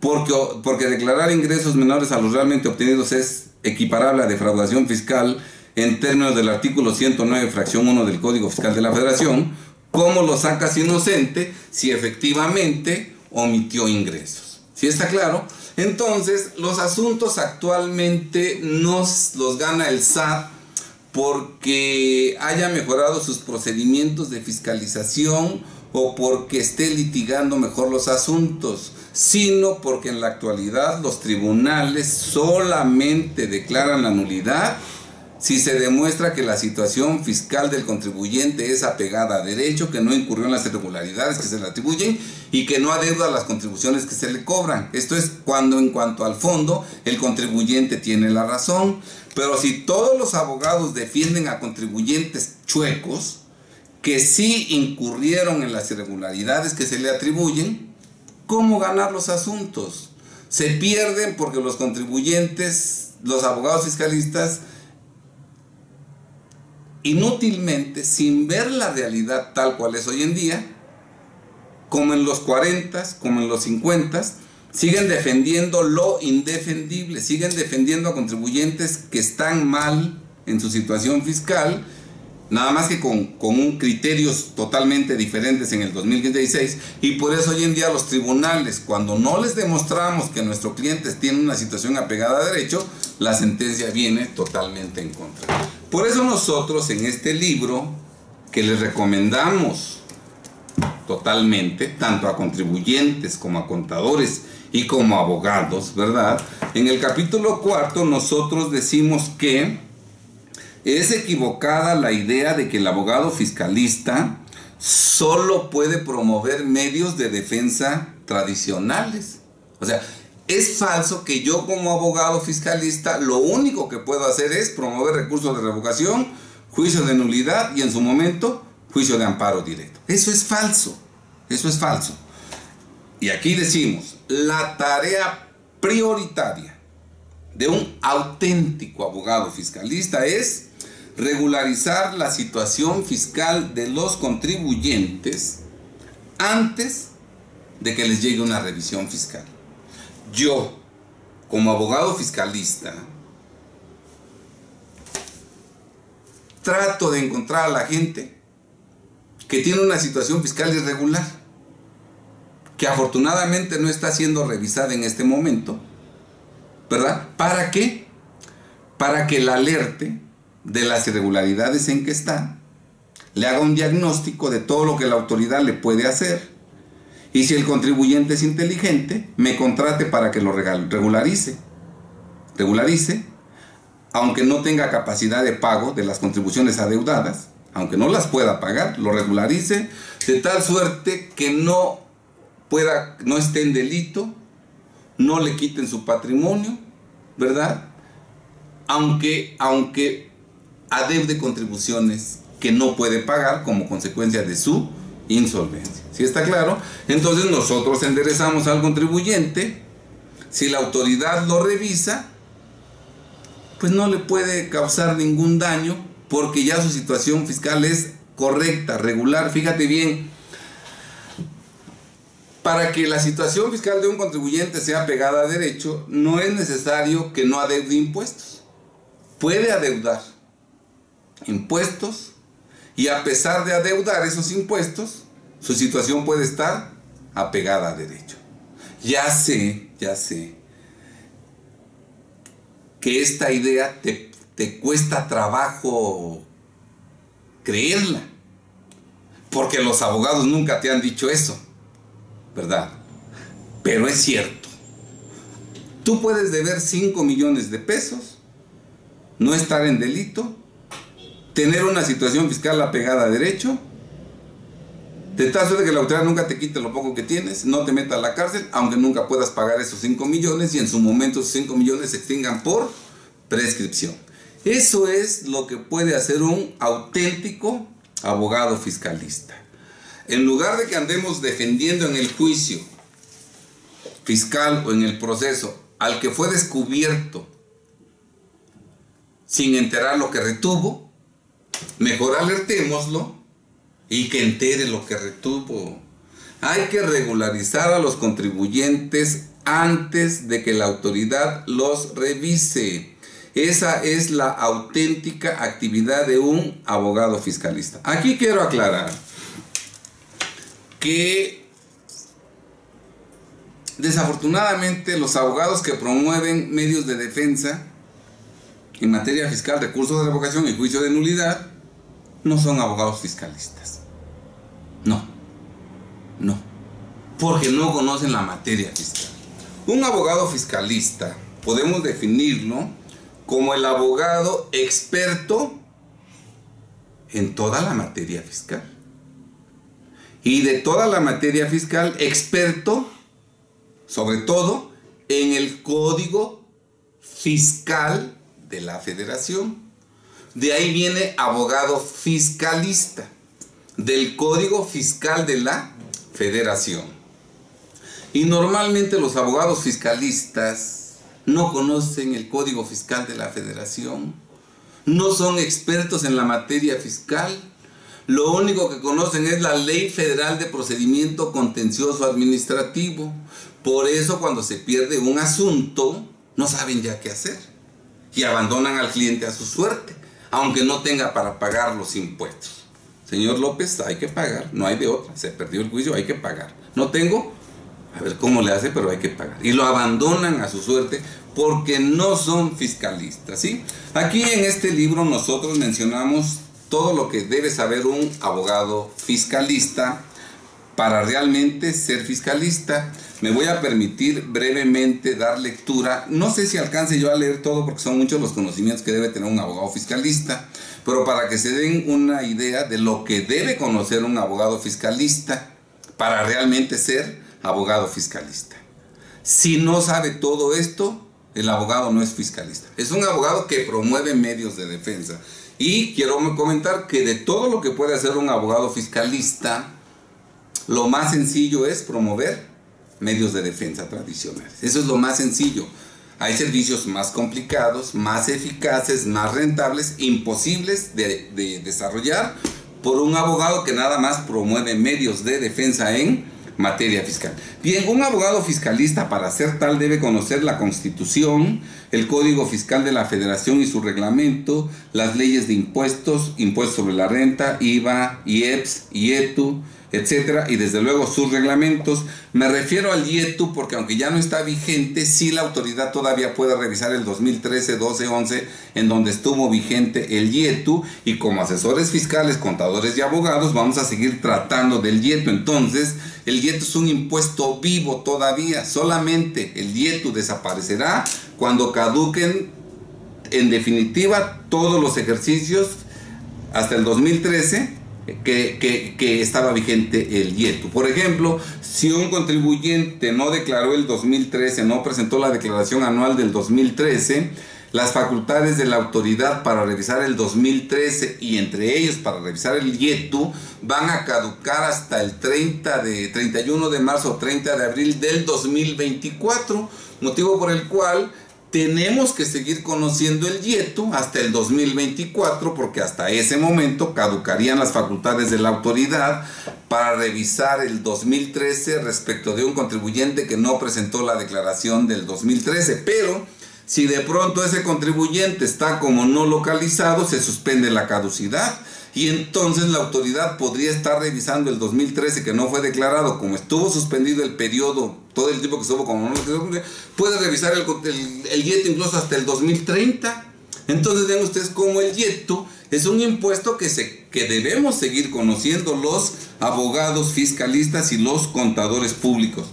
porque declarar ingresos menores a los realmente obtenidos es equiparable a defraudación fiscal en términos del artículo 109, fracción 1 del Código Fiscal de la Federación, ¿cómo lo sacas inocente si efectivamente omitió ingresos? ¿Sí está claro? Entonces, los asuntos actualmente no los gana el SAT porque haya mejorado sus procedimientos de fiscalización o porque esté litigando mejor los asuntos, sino porque en la actualidad los tribunales solamente declaran la nulidad si se demuestra que la situación fiscal del contribuyente es apegada a derecho, que no incurrió en las irregularidades que se le atribuyen y que no adeuda las contribuciones que se le cobran. Esto es cuando, en cuanto al fondo, el contribuyente tiene la razón. Pero si todos los abogados defienden a contribuyentes chuecos, que sí incurrieron en las irregularidades que se le atribuyen, ¿cómo ganar los asuntos? Se pierden porque los contribuyentes, los abogados fiscalistas, inútilmente, sin ver la realidad tal cual es hoy en día, como en los 40, como en los 50, siguen defendiendo lo indefendible, siguen defendiendo a contribuyentes que están mal en su situación fiscal, nada más que con criterios totalmente diferentes en el 2016, y por eso hoy en día los tribunales, cuando no les demostramos que nuestros clientes tienen una situación apegada a derecho, la sentencia viene totalmente en contra. Por eso nosotros en este libro, que les recomendamos totalmente, tanto a contribuyentes como a contadores y como a abogados, ¿verdad? En el capítulo 4 nosotros decimos que es equivocada la idea de que el abogado fiscalista solo puede promover medios de defensa tradicionales. O sea, es falso que yo como abogado fiscalista lo único que puedo hacer es promover recursos de revocación, juicio de nulidad y en su momento juicio de amparo directo. Eso es falso, eso es falso. Y aquí decimos, la tarea prioritaria de un auténtico abogado fiscalista es regularizar la situación fiscal de los contribuyentes antes de que les llegue una revisión fiscal. Yo, como abogado fiscalista, trato de encontrar a la gente que tiene una situación fiscal irregular, que afortunadamente no está siendo revisada en este momento, ¿verdad? ¿Para qué? Para que la alerte de las irregularidades en que está, le haga un diagnóstico de todo lo que la autoridad le puede hacer, y si el contribuyente es inteligente, me contrate para que lo regularice, aunque no tenga capacidad de pago de las contribuciones adeudadas, aunque no las pueda pagar, lo regularice, de tal suerte que no esté en delito, no le quiten su patrimonio, ¿verdad? Aunque adeude contribuciones que no puede pagar como consecuencia de su insolvencia. ¿Sí está claro? Entonces nosotros enderezamos al contribuyente. Si la autoridad lo revisa, pues no le puede causar ningún daño porque ya su situación fiscal es correcta, regular. Fíjate bien, para que la situación fiscal de un contribuyente sea pegada a derecho, no es necesario que no adeude impuestos. Puede adeudar impuestos y a pesar de adeudar esos impuestos, su situación puede estar apegada a derecho. Ya sé que esta idea te cuesta trabajo creerla, porque los abogados nunca te han dicho eso, ¿verdad? Pero es cierto. Tú puedes deber 5 millones de pesos, no estar en delito, tener una situación fiscal apegada a derecho, de tal suerte que la autoridad nunca te quite lo poco que tienes, no te meta a la cárcel, aunque nunca puedas pagar esos 5 millones y en su momento esos 5 millones se extingan por prescripción. Eso es lo que puede hacer un auténtico abogado fiscalista. En lugar de que andemos defendiendo en el juicio fiscal o en el proceso al que fue descubierto sin enterar lo que retuvo, mejor alertémoslo y que entere lo que retuvo. Hay que regularizar a los contribuyentes antes de que la autoridad los revise. Esa es la auténtica actividad de un abogado fiscalista. Aquí quiero aclarar que desafortunadamente los abogados que promueven medios de defensa en materia fiscal, recursos de revocación y juicio de nulidad, no son abogados fiscalistas. No. Porque no conocen la materia fiscal. Un abogado fiscalista podemos definirlo como el abogado experto en toda la materia fiscal. Y de toda la materia fiscal, experto, sobre todo, en el Código Fiscal de la Federación. De ahí viene abogado fiscalista, del Código Fiscal de la Federación. Y normalmente los abogados fiscalistas no conocen el Código Fiscal de la Federación, no son expertos en la materia fiscal, lo único que conocen es la Ley Federal de Procedimiento Contencioso Administrativo. Por eso cuando se pierde un asunto, no saben ya qué hacer y abandonan al cliente a su suerte, aunque no tenga para pagar los impuestos. Señor López, hay que pagar, no hay de otra, se perdió el juicio, hay que pagar. No tengo, a ver cómo le hace, pero hay que pagar. Y lo abandonan a su suerte porque no son fiscalistas, ¿sí? Aquí en este libro nosotros mencionamos todo lo que debe saber un abogado fiscalista para realmente ser fiscalista. Me voy a permitir brevemente dar lectura. No sé si alcance yo a leer todo porque son muchos los conocimientos que debe tener un abogado fiscalista, pero para que se den una idea de lo que debe conocer un abogado fiscalista para realmente ser abogado fiscalista. Si no sabe todo esto, el abogado no es fiscalista. Es un abogado que promueve medios de defensa. Y quiero comentar que de todo lo que puede hacer un abogado fiscalista, lo más sencillo es promover medios de defensa tradicionales. Eso es lo más sencillo. Hay servicios más complicados, más eficaces, más rentables, imposibles de desarrollar por un abogado que nada más promueve medios de defensa en materia fiscal. Bien, un abogado fiscalista para ser tal debe conocer la Constitución, el Código Fiscal de la Federación y su reglamento, las leyes de impuestos, impuestos sobre la renta, IVA, IEPS, IETU, etcétera, y desde luego sus reglamentos. Me refiero al IETU porque aunque ya no está vigente, sí la autoridad todavía puede revisar el 2013, 12, 11, en donde estuvo vigente el IETU, y como asesores fiscales, contadores y abogados vamos a seguir tratando del IETU. Entonces, el IETU es un impuesto vivo todavía. Solamente el IETU desaparecerá cuando caduquen en definitiva todos los ejercicios hasta el 2013 que estaba vigente el IETU. Por ejemplo, si un contribuyente no declaró el 2013, no presentó la declaración anual del 2013, las facultades de la autoridad para revisar el 2013 y entre ellos para revisar el IETU van a caducar hasta el 31 de marzo o 30 de abril del 2024, motivo por el cual Tenemos que seguir conociendo el IETU hasta el 2024, porque hasta ese momento caducarían las facultades de la autoridad para revisar el 2013 respecto de un contribuyente que no presentó la declaración del 2013. Pero si de pronto ese contribuyente está como no localizado, se suspende la caducidad y entonces la autoridad podría estar revisando el 2013 que no fue declarado, como estuvo suspendido el periodo, todo el tiempo que estuvo como no localizado, puede revisar el IETU incluso hasta el 2030. Entonces vean ustedes cómo el IETU es un impuesto que debemos seguir conociendo los abogados fiscalistas y los contadores públicos.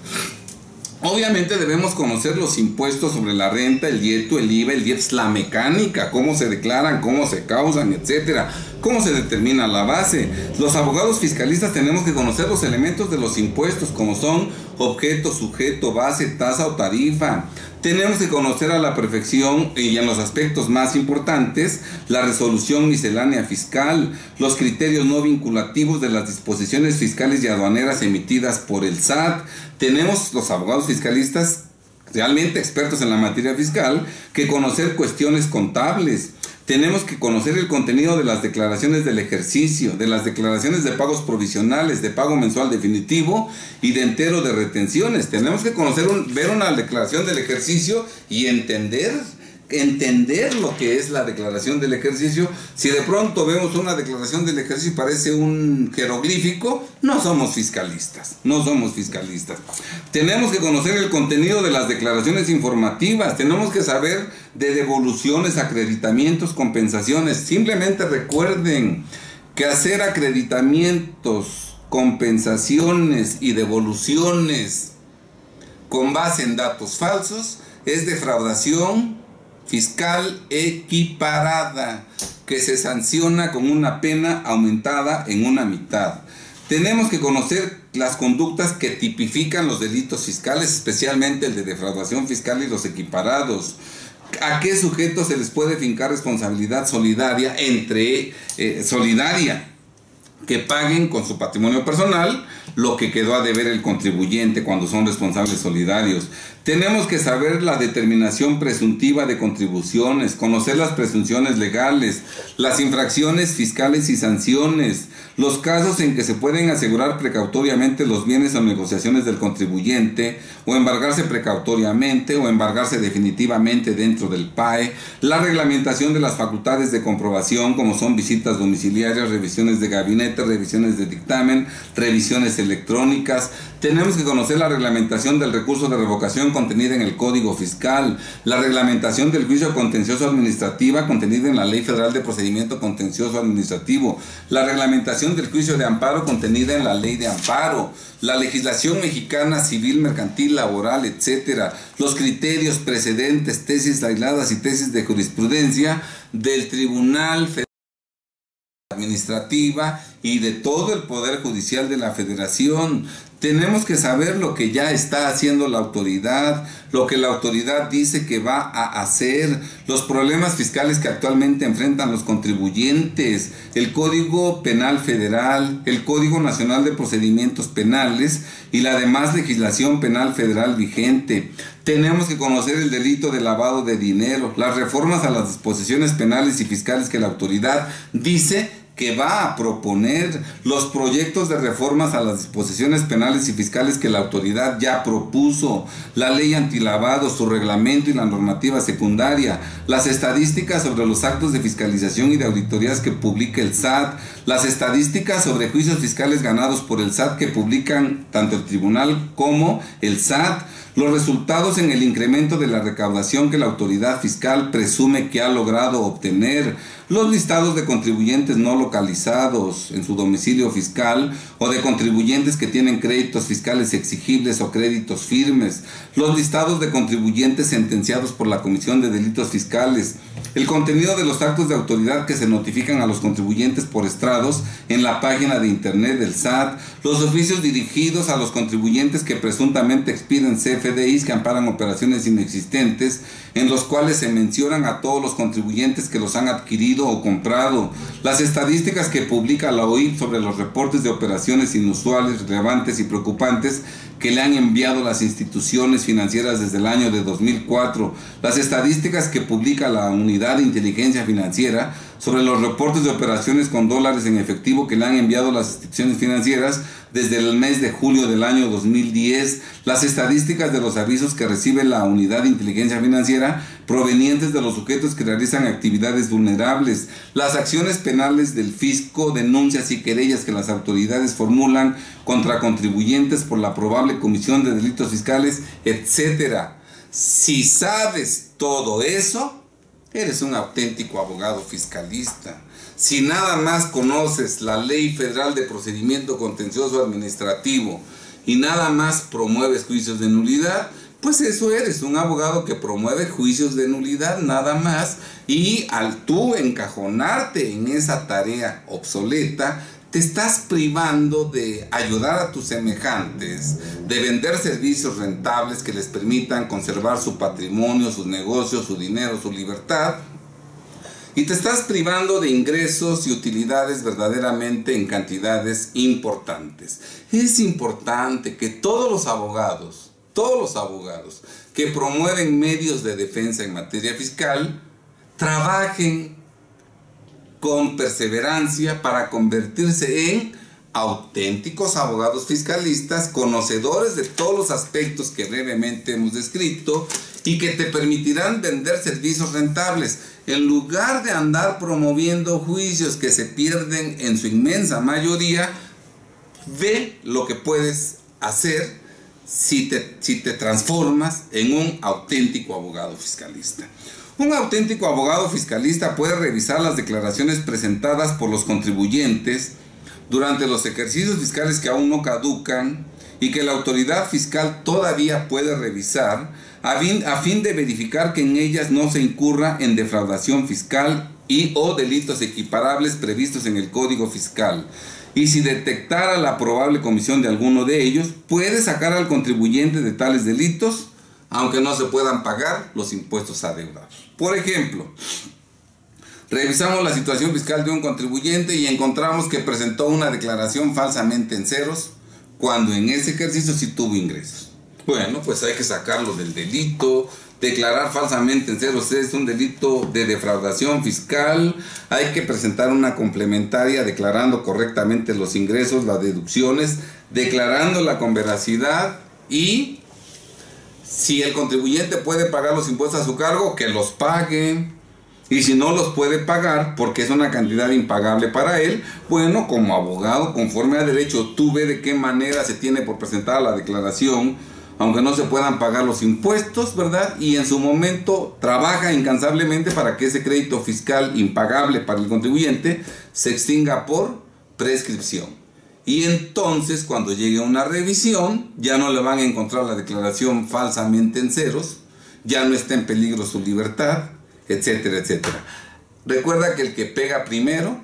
Obviamente debemos conocer los impuestos sobre la renta, el IETU, el IVA, el IEPS, la mecánica, cómo se declaran, cómo se causan, etcétera, cómo se determina la base. Los abogados fiscalistas tenemos que conocer los elementos de los impuestos, como son objeto, sujeto, base, tasa o tarifa. Tenemos que conocer a la perfección y en los aspectos más importantes la resolución miscelánea fiscal, los criterios no vinculativos de las disposiciones fiscales y aduaneras emitidas por el SAT. Tenemos los abogados fiscalistas realmente expertos en la materia fiscal que conocer cuestiones contables. Tenemos que conocer el contenido de las declaraciones del ejercicio, de las declaraciones de pagos provisionales, de pago mensual definitivo y de entero de retenciones. Tenemos que conocer, ver una declaración del ejercicio y entender lo que es la declaración del ejercicio. Si de pronto vemos una declaración del ejercicio y parece un jeroglífico, no somos fiscalistas. Tenemos que conocer el contenido de las declaraciones informativas, tenemos que saber de devoluciones, acreditamientos, compensaciones. Simplemente recuerden que hacer acreditamientos, compensaciones y devoluciones con base en datos falsos es defraudación fiscal equiparada, que se sanciona con una pena aumentada en una mitad. Tenemos que conocer las conductas que tipifican los delitos fiscales, especialmente el de defraudación fiscal y los equiparados. ¿A qué sujetos se les puede fincar responsabilidad solidaria que paguen con su patrimonio personal lo que quedó a deber el contribuyente cuando son responsables solidarios? Tenemos que saber la determinación presuntiva de contribuciones, conocer las presunciones legales, las infracciones fiscales y sanciones, los casos en que se pueden asegurar precautoriamente los bienes o negociaciones del contribuyente, o embargarse precautoriamente o embargarse definitivamente dentro del PAE, la reglamentación de las facultades de comprobación, como son visitas domiciliarias, revisiones de gabinete, revisiones de dictamen, revisiones electrónicas. Tenemos que conocer la reglamentación del recurso de revocación contenida en el Código Fiscal, la reglamentación del juicio contencioso administrativo contenida en la Ley Federal de Procedimiento Contencioso Administrativo, la reglamentación del juicio de amparo contenida en la Ley de Amparo, la legislación mexicana civil, mercantil, laboral, etcétera, los criterios, precedentes, tesis aisladas y tesis de jurisprudencia del Tribunal Federal Administrativa y de todo el Poder Judicial de la Federación. Tenemos que saber lo que ya está haciendo la autoridad, lo que la autoridad dice que va a hacer, los problemas fiscales que actualmente enfrentan los contribuyentes, el Código Penal Federal, el Código Nacional de Procedimientos Penales y la demás legislación penal federal vigente. Tenemos que conocer el delito de lavado de dinero, las reformas a las disposiciones penales y fiscales que la autoridad dice que va a proponer, los proyectos de reformas a las disposiciones penales y fiscales que la autoridad ya propuso, la ley antilavado, su reglamento y la normativa secundaria, las estadísticas sobre los actos de fiscalización y de auditorías que publica el SAT, las estadísticas sobre juicios fiscales ganados por el SAT que publican tanto el tribunal como el SAT, los resultados en el incremento de la recaudación que la autoridad fiscal presume que ha logrado obtener, los listados de contribuyentes no localizados en su domicilio fiscal o de contribuyentes que tienen créditos fiscales exigibles o créditos firmes, los listados de contribuyentes sentenciados por la Comisión de Delitos Fiscales, el contenido de los actos de autoridad que se notifican a los contribuyentes por estrados en la página de internet del SAT, los oficios dirigidos a los contribuyentes que presuntamente expiden CFDI CFDIs que amparan operaciones inexistentes, en los cuales se mencionan a todos los contribuyentes que los han adquirido o comprado, las estadísticas que publica la OIT sobre los reportes de operaciones inusuales, relevantes y preocupantes que le han enviado las instituciones financieras desde el año de 2004, las estadísticas que publica la Unidad de Inteligencia Financiera sobre los reportes de operaciones con dólares en efectivo que le han enviado las instituciones financieras desde el mes de julio del año 2010, las estadísticas de los avisos que recibe la Unidad de Inteligencia Financiera provenientes de los sujetos que realizan actividades vulnerables, las acciones penales del fisco, denuncias y querellas que las autoridades formulan contra contribuyentes por la probable comisión de delitos fiscales, etc. Si sabes todo eso, eres un auténtico abogado fiscalista. Si nada más conoces la Ley Federal de Procedimiento Contencioso Administrativo y nada más promueves juicios de nulidad, pues eso eres, un abogado que promueve juicios de nulidad nada más, y al tú encajonarte en esa tarea obsoleta, te estás privando de ayudar a tus semejantes, de vender servicios rentables que les permitan conservar su patrimonio, sus negocios, su dinero, su libertad. Y te estás privando de ingresos y utilidades verdaderamente en cantidades importantes. Es importante que todos los abogados que promueven medios de defensa en materia fiscal, trabajen con perseverancia para convertirse en auténticos abogados fiscalistas, conocedores de todos los aspectos que brevemente hemos descrito y que te permitirán vender servicios rentables, en lugar de andar promoviendo juicios que se pierden en su inmensa mayoría. Ve lo que puedes hacer si te transformas en un auténtico abogado fiscalista. Un auténtico abogado fiscalista puede revisar las declaraciones presentadas por los contribuyentes durante los ejercicios fiscales que aún no caducan y que la autoridad fiscal todavía puede revisar, a fin de verificar que en ellas no se incurra en defraudación fiscal y o delitos equiparables previstos en el Código Fiscal. Y si detectara la probable comisión de alguno de ellos, puede sacar al contribuyente de tales delitos, aunque no se puedan pagar los impuestos adeudados. Por ejemplo, revisamos la situación fiscal de un contribuyente y encontramos que presentó una declaración falsamente en ceros, cuando en ese ejercicio sí tuvo ingresos. Bueno, pues hay que sacarlo del delito. Declarar falsamente en ceros es un delito de defraudación fiscal. Hay que presentar una complementaria declarando correctamente los ingresos, las deducciones, declarándola con veracidad, y si el contribuyente puede pagar los impuestos a su cargo, que los pague. Y si no los puede pagar porque es una cantidad impagable para él, bueno, como abogado, conforme a derecho, tú ve de qué manera se tiene por presentar la declaración, aunque no se puedan pagar los impuestos, ¿verdad? Y en su momento trabaja incansablemente para que ese crédito fiscal impagable para el contribuyente se extinga por prescripción. Y entonces, cuando llegue una revisión, ya no le van a encontrar la declaración falsamente en ceros, ya no está en peligro su libertad, etcétera, etcétera. Recuerda que el que pega primero,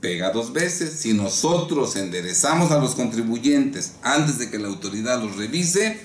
pega dos veces. Si nosotros enderezamos a los contribuyentes antes de que la autoridad los revise,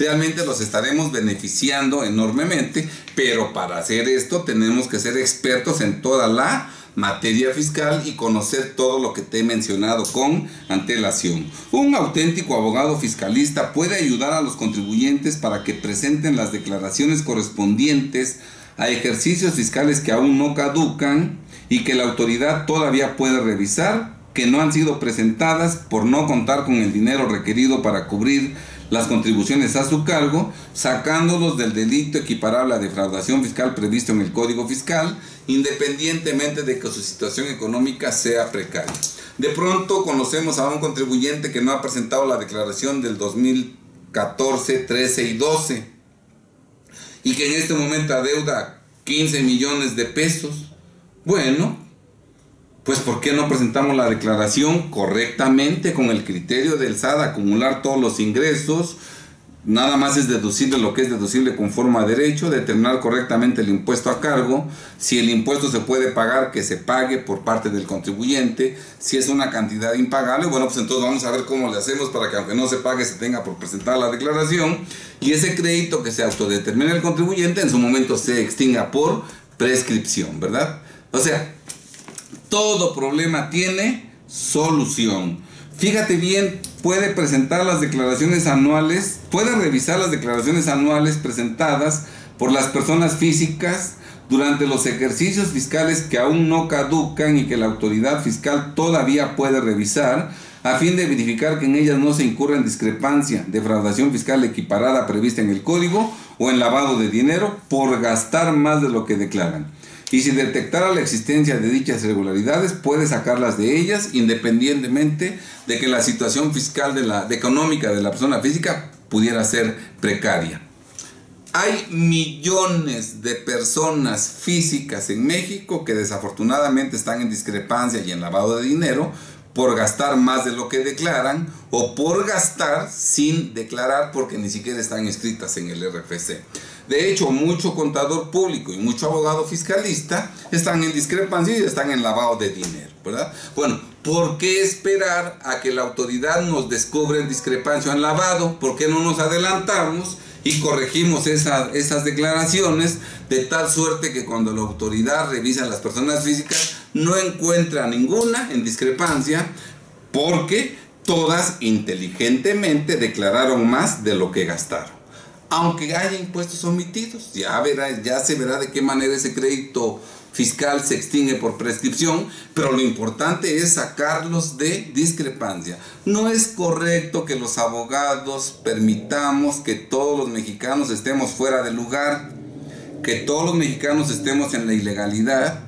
realmente los estaremos beneficiando enormemente, pero para hacer esto tenemos que ser expertos en toda la materia fiscal y conocer todo lo que te he mencionado con antelación. Un auténtico abogado fiscalista puede ayudar a los contribuyentes para que presenten las declaraciones correspondientes a ejercicios fiscales que aún no caducan y que la autoridad todavía puede revisar, que no han sido presentadas por no contar con el dinero requerido para cubrir las contribuciones a su cargo, sacándolos del delito equiparable a defraudación fiscal previsto en el Código Fiscal, independientemente de que su situación económica sea precaria. De pronto conocemos a un contribuyente que no ha presentado la declaración del 2014, 13 y 12, y que en este momento adeuda 15 millones de pesos. Bueno, pues ¿por qué no presentamos la declaración correctamente con el criterio del SAT, acumular todos los ingresos, Nada más es deducible lo que es deducible conforme a derecho, determinar correctamente el impuesto a cargo, si el impuesto se puede pagar, que se pague por parte del contribuyente, si es una cantidad impagable, bueno, pues entonces vamos a ver cómo le hacemos para que aunque no se pague, se tenga por presentar la declaración, y ese crédito que se autodetermina el contribuyente en su momento se extinga por prescripción, ¿verdad? O sea, todo problema tiene solución. Fíjate bien, puede presentar las declaraciones anuales, puede revisar las declaraciones anuales presentadas por las personas físicas durante los ejercicios fiscales que aún no caducan y que la autoridad fiscal todavía puede revisar, a fin de verificar que en ellas no se incurra en discrepancia, defraudación fiscal equiparada prevista en el código o en lavado de dinero por gastar más de lo que declaran. Y si detectara la existencia de dichas irregularidades, puede sacarlas de ellas, independientemente de que la situación fiscal económica de la persona física pudiera ser precaria. Hay millones de personas físicas en México que desafortunadamente están en discrepancia y en lavado de dinero por gastar más de lo que declaran o por gastar sin declarar porque ni siquiera están inscritas en el RFC. De hecho, mucho contador público y mucho abogado fiscalista están en discrepancia y están en lavado de dinero, ¿verdad? Bueno, ¿por qué esperar a que la autoridad nos descubra en discrepancia o en lavado? ¿Por qué no nos adelantamos y corregimos esas declaraciones de tal suerte que cuando la autoridad revisa a las personas físicas no encuentra ninguna en discrepancia porque todas inteligentemente declararon más de lo que gastaron? Aunque haya impuestos omitidos, ya se verá de qué manera ese crédito fiscal se extingue por prescripción, pero lo importante es sacarlos de discrepancia. No es correcto que los abogados permitamos que todos los mexicanos estemos fuera de lugar, que todos los mexicanos estemos en la ilegalidad,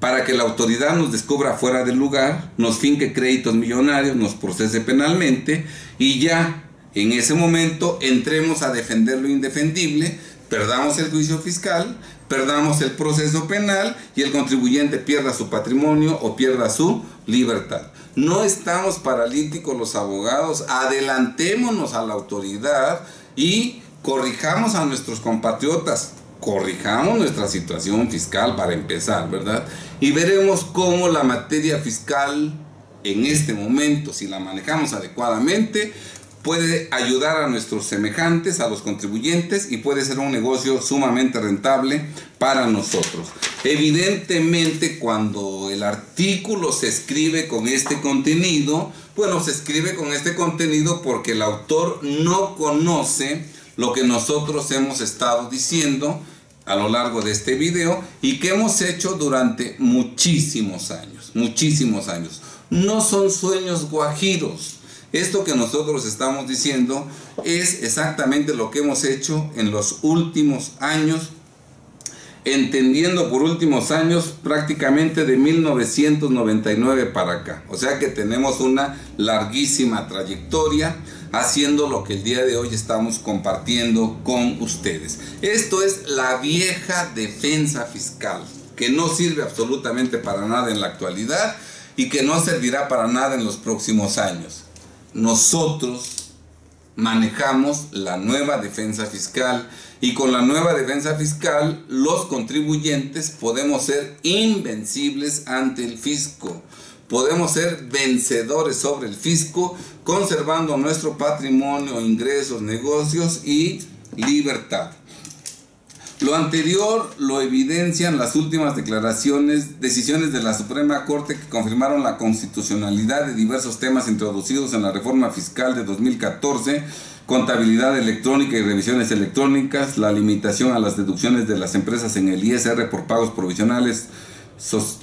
para que la autoridad nos descubra fuera de lugar, nos finque créditos millonarios, nos procese penalmente y ya. En ese momento entremos a defender lo indefendible, perdamos el juicio fiscal, perdamos el proceso penal y el contribuyente pierda su patrimonio o pierda su libertad. No estamos paralíticos los abogados, adelantémonos a la autoridad y corrijamos a nuestros compatriotas, corrijamos nuestra situación fiscal para empezar, ¿verdad? Y veremos cómo la materia fiscal en este momento, si la manejamos adecuadamente, puede ayudar a nuestros semejantes, a los contribuyentes, y puede ser un negocio sumamente rentable para nosotros. Evidentemente, cuando el artículo se escribe con este contenido, bueno, se escribe con este contenido porque el autor no conoce lo que nosotros hemos estado diciendo a lo largo de este video y que hemos hecho durante muchísimos años, muchísimos años. No son sueños guajiros. Esto que nosotros estamos diciendo es exactamente lo que hemos hecho en los últimos años, entendiendo por últimos años prácticamente de 1999 para acá. O sea que tenemos una larguísima trayectoria haciendo lo que el día de hoy estamos compartiendo con ustedes. Esto es la vieja defensa fiscal, que no sirve absolutamente para nada en la actualidad y que no servirá para nada en los próximos años. Nosotros manejamos la nueva defensa fiscal y con la nueva defensa fiscal los contribuyentes podemos ser invencibles ante el fisco. Podemos ser vencedores sobre el fisco conservando nuestro patrimonio, ingresos, negocios y libertad. Lo anterior lo evidencian las últimas decisiones de la Suprema Corte que confirmaron la constitucionalidad de diversos temas introducidos en la reforma fiscal de 2014, contabilidad electrónica y revisiones electrónicas, la limitación a las deducciones de las empresas en el ISR por pagos provisionales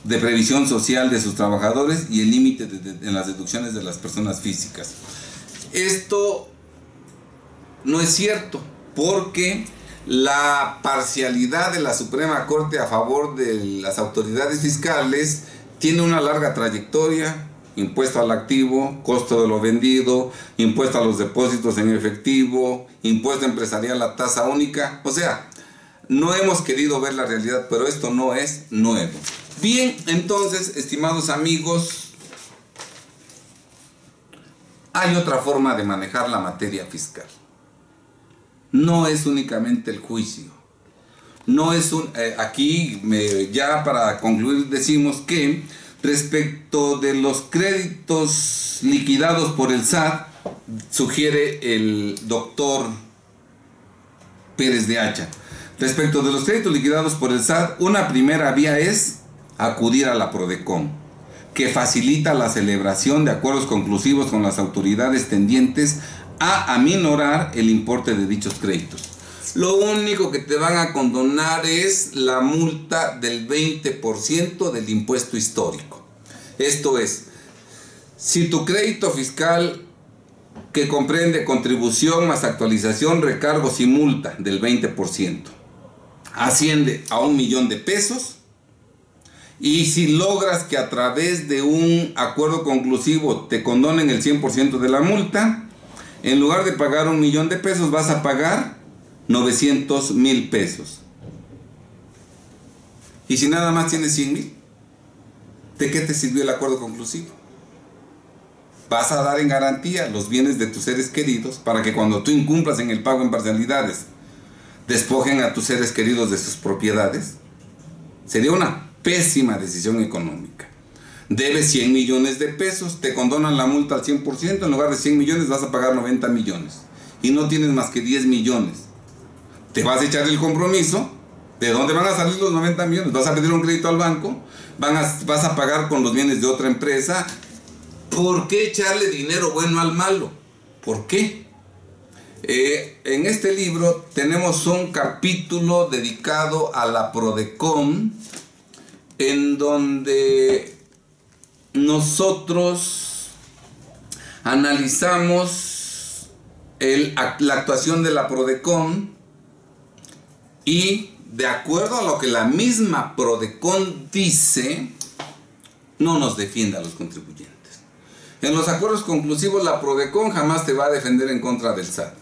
de previsión social de sus trabajadores y el límite en las deducciones de las personas físicas. Esto no es cierto porque la parcialidad de la Suprema Corte a favor de las autoridades fiscales tiene una larga trayectoria: impuesto al activo, costo de lo vendido, impuesto a los depósitos en efectivo, impuesto empresarial a tasa única. O sea, no hemos querido ver la realidad, pero esto no es nuevo. Bien, entonces, estimados amigos, hay otra forma de manejar la materia fiscal. no es únicamente el juicio. No es un, ya para concluir decimos que respecto de los créditos liquidados por el SAT, sugiere el doctor Pérez de Acha, respecto de los créditos liquidados por el SAT, una primera vía es acudir a la Prodecon, que facilita la celebración de acuerdos conclusivos con las autoridades tendientes a aminorar el importe de dichos créditos. Lo único que te van a condonar es la multa del 20% del impuesto histórico. Esto es, si tu crédito fiscal, que comprende contribución más actualización, recargos y multa del 20%, asciende a 1 millón de pesos, y si logras que a través de un acuerdo conclusivo te condonen el 100% de la multa, en lugar de pagar 1 millón de pesos vas a pagar 900,000 pesos. Y si nada más tienes 100,000, ¿de qué te sirvió el acuerdo conclusivo? Vas a dar en garantía los bienes de tus seres queridos para que cuando tú incumplas en el pago en parcialidades, despojen a tus seres queridos de sus propiedades. Sería una pésima decisión económica. Debes 100 millones de pesos, te condonan la multa al 100%, en lugar de 100 millones vas a pagar 90 millones. Y no tienes más que 10 millones. Te vas a echar el compromiso. ¿De dónde van a salir los 90 millones? Vas a pedir un crédito al banco, vas a pagar con los bienes de otra empresa. ¿Por qué echarle dinero bueno al malo? ¿Por qué? En este libro tenemos un capítulo dedicado a la Prodecon, en donde nosotros analizamos la actuación de la Prodecon. Y de acuerdo a lo que la misma Prodecon dice, no nos defiende a los contribuyentes. En los acuerdos conclusivos la Prodecon jamás te va a defender en contra del SAT.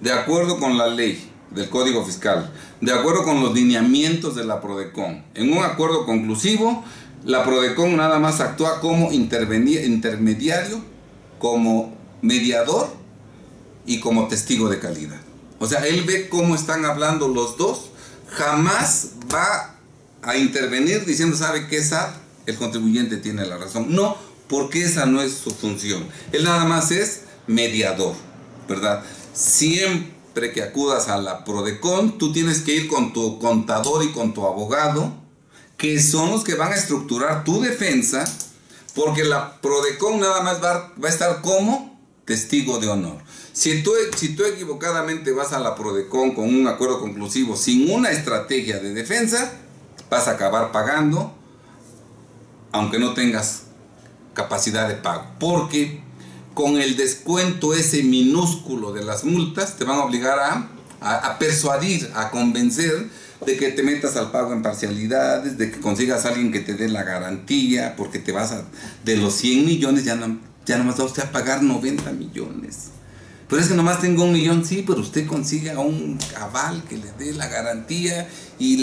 De acuerdo con la ley del Código Fiscal, de acuerdo con los lineamientos de la Prodecon, en un acuerdo conclusivo la Prodecon nada más actúa como intermediario, como mediador y como testigo de calidad. O sea, él ve cómo están hablando los dos. Jamás va a intervenir diciendo, ¿sabe qué, SAT? El contribuyente tiene la razón. No, porque esa no es su función. Él nada más es mediador, ¿verdad? Siempre que acudas a la Prodecon, tú tienes que ir con tu contador y con tu abogado, que son los que van a estructurar tu defensa, porque la Prodecon nada más va a estar como testigo de honor. Si tú equivocadamente vas a la Prodecon con un acuerdo conclusivo sin una estrategia de defensa, vas a acabar pagando, aunque no tengas capacidad de pago. Porque con el descuento ese minúsculo de las multas, te van a obligar a persuadir, a convencer de que te metas al pago en parcialidades, de que consigas a alguien que te dé la garantía, porque te vas de los 100 millones ya nomás va usted a pagar 90 millones. Pero es que nomás tengo 1 millón, sí, pero usted consigue a un aval que le dé la garantía y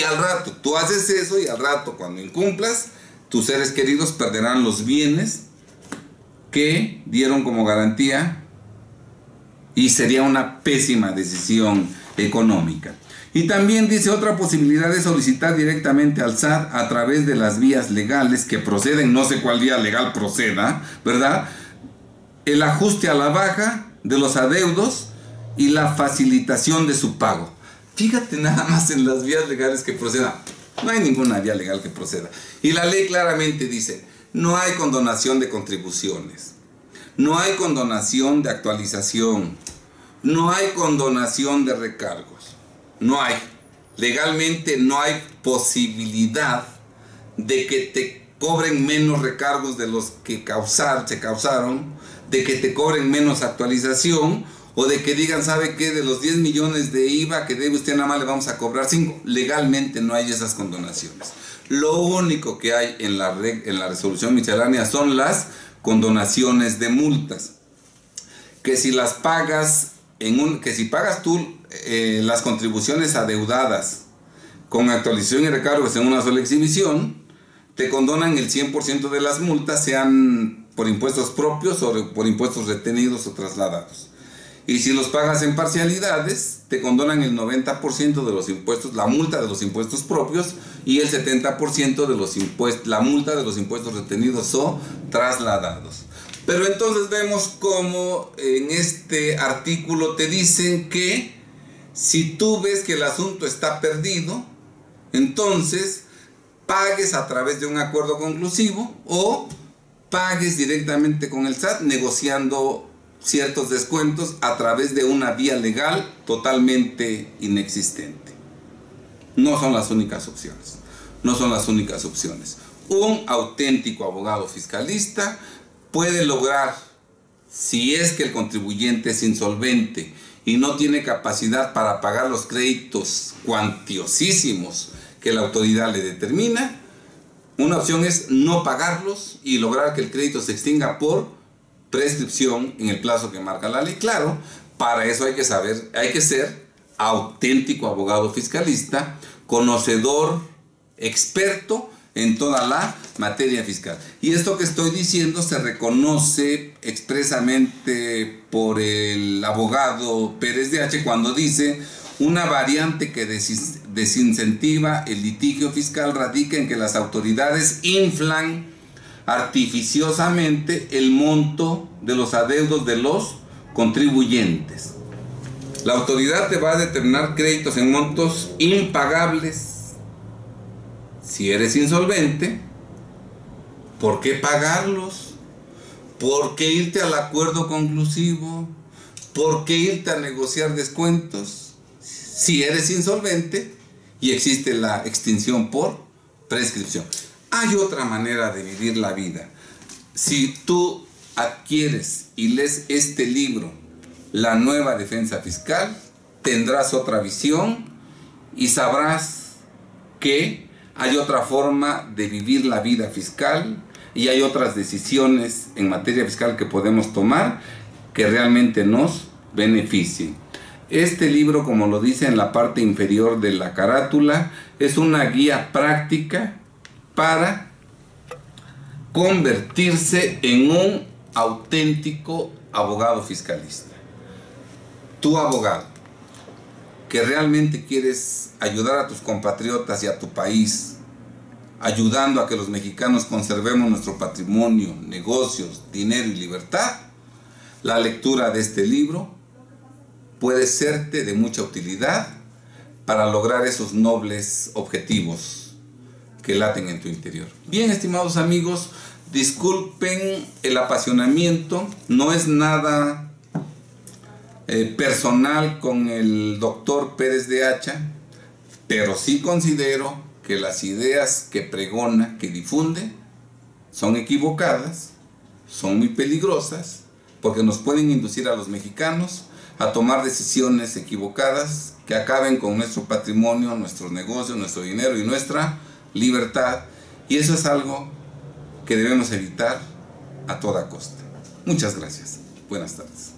al rato, tú haces eso y al rato cuando incumplas, tus seres queridos perderán los bienes que dieron como garantía y sería una pésima decisión económica. Y también dice otra posibilidad es solicitar directamente al SAT a través de las vías legales que proceden, no sé cuál vía legal proceda, ¿verdad?, el ajuste a la baja de los adeudos y la facilitación de su pago. Fíjate nada más en las vías legales que procedan. No hay ninguna vía legal que proceda. Y la ley claramente dice, no hay condonación de contribuciones, no hay condonación de actualización, no hay condonación de recargos. No hay. Legalmente no hay posibilidad de que te cobren menos recargos de los que se causaron, de que te cobren menos actualización, o de que digan, ¿sabe qué? De los 10 millones de IVA que debe usted, nada más le vamos a cobrar 5. Legalmente no hay esas condonaciones. Lo único que hay en la resolución miscelánea son las condonaciones de multas. Que si las pagas, que si pagas tú las contribuciones adeudadas con actualización y recargos en una sola exhibición, te condonan el 100% de las multas, sean por impuestos propios o por impuestos retenidos o trasladados. Y si los pagas en parcialidades, te condonan el 90% de los impuestos, la multa de los impuestos propios, y el 70% de los impuestos, la multa de los impuestos retenidos o trasladados. Pero entonces vemos cómo en este artículo te dicen que si tú ves que el asunto está perdido, entonces pagues a través de un acuerdo conclusivo o pagues directamente con el SAT negociando ciertos descuentos a través de una vía legal totalmente inexistente. No son las únicas opciones. No son las únicas opciones. Un auténtico abogado fiscalista puede lograr, si es que el contribuyente es insolvente y no tiene capacidad para pagar los créditos cuantiosísimos que la autoridad le determina, una opción es no pagarlos y lograr que el crédito se extinga por prescripción en el plazo que marca la ley. Claro, para eso hay que saber, hay que ser auténtico abogado fiscalista, conocedor, experto en toda la materia fiscal. Y esto que estoy diciendo se reconoce expresamente por el abogado Pérez de Acha cuando dice: una variante que desincentiva el litigio fiscal radica en que las autoridades inflan artificiosamente el monto de los adeudos de los contribuyentes. La autoridad te va a determinar créditos en montos impagables. Si eres insolvente, ¿por qué pagarlos? ¿Por qué irte al acuerdo conclusivo? ¿Por qué irte a negociar descuentos? Si eres insolvente y existe la extinción por prescripción. Hay otra manera de vivir la vida. Si tú adquieres y lees este libro, La nueva defensa fiscal, tendrás otra visión y sabrás que hay otra forma de vivir la vida fiscal y hay otras decisiones en materia fiscal que podemos tomar que realmente nos beneficien. Este libro, como lo dice en la parte inferior de la carátula, es una guía práctica para convertirse en un auténtico abogado fiscalista. Tu abogado, que realmente quieres ayudar a tus compatriotas y a tu país, ayudando a que los mexicanos conservemos nuestro patrimonio, negocios, dinero y libertad, la lectura de este libro puede serte de mucha utilidad para lograr esos nobles objetivos que laten en tu interior. Bien, estimados amigos, disculpen el apasionamiento, no es nada personal con el doctor Pérez de Acha, pero sí considero que las ideas que pregona, que difunde, son equivocadas, son muy peligrosas, porque nos pueden inducir a los mexicanos a tomar decisiones equivocadas que acaben con nuestro patrimonio, nuestros negocios, nuestro dinero y nuestra libertad, y eso es algo que debemos evitar a toda costa. Muchas gracias. Buenas tardes.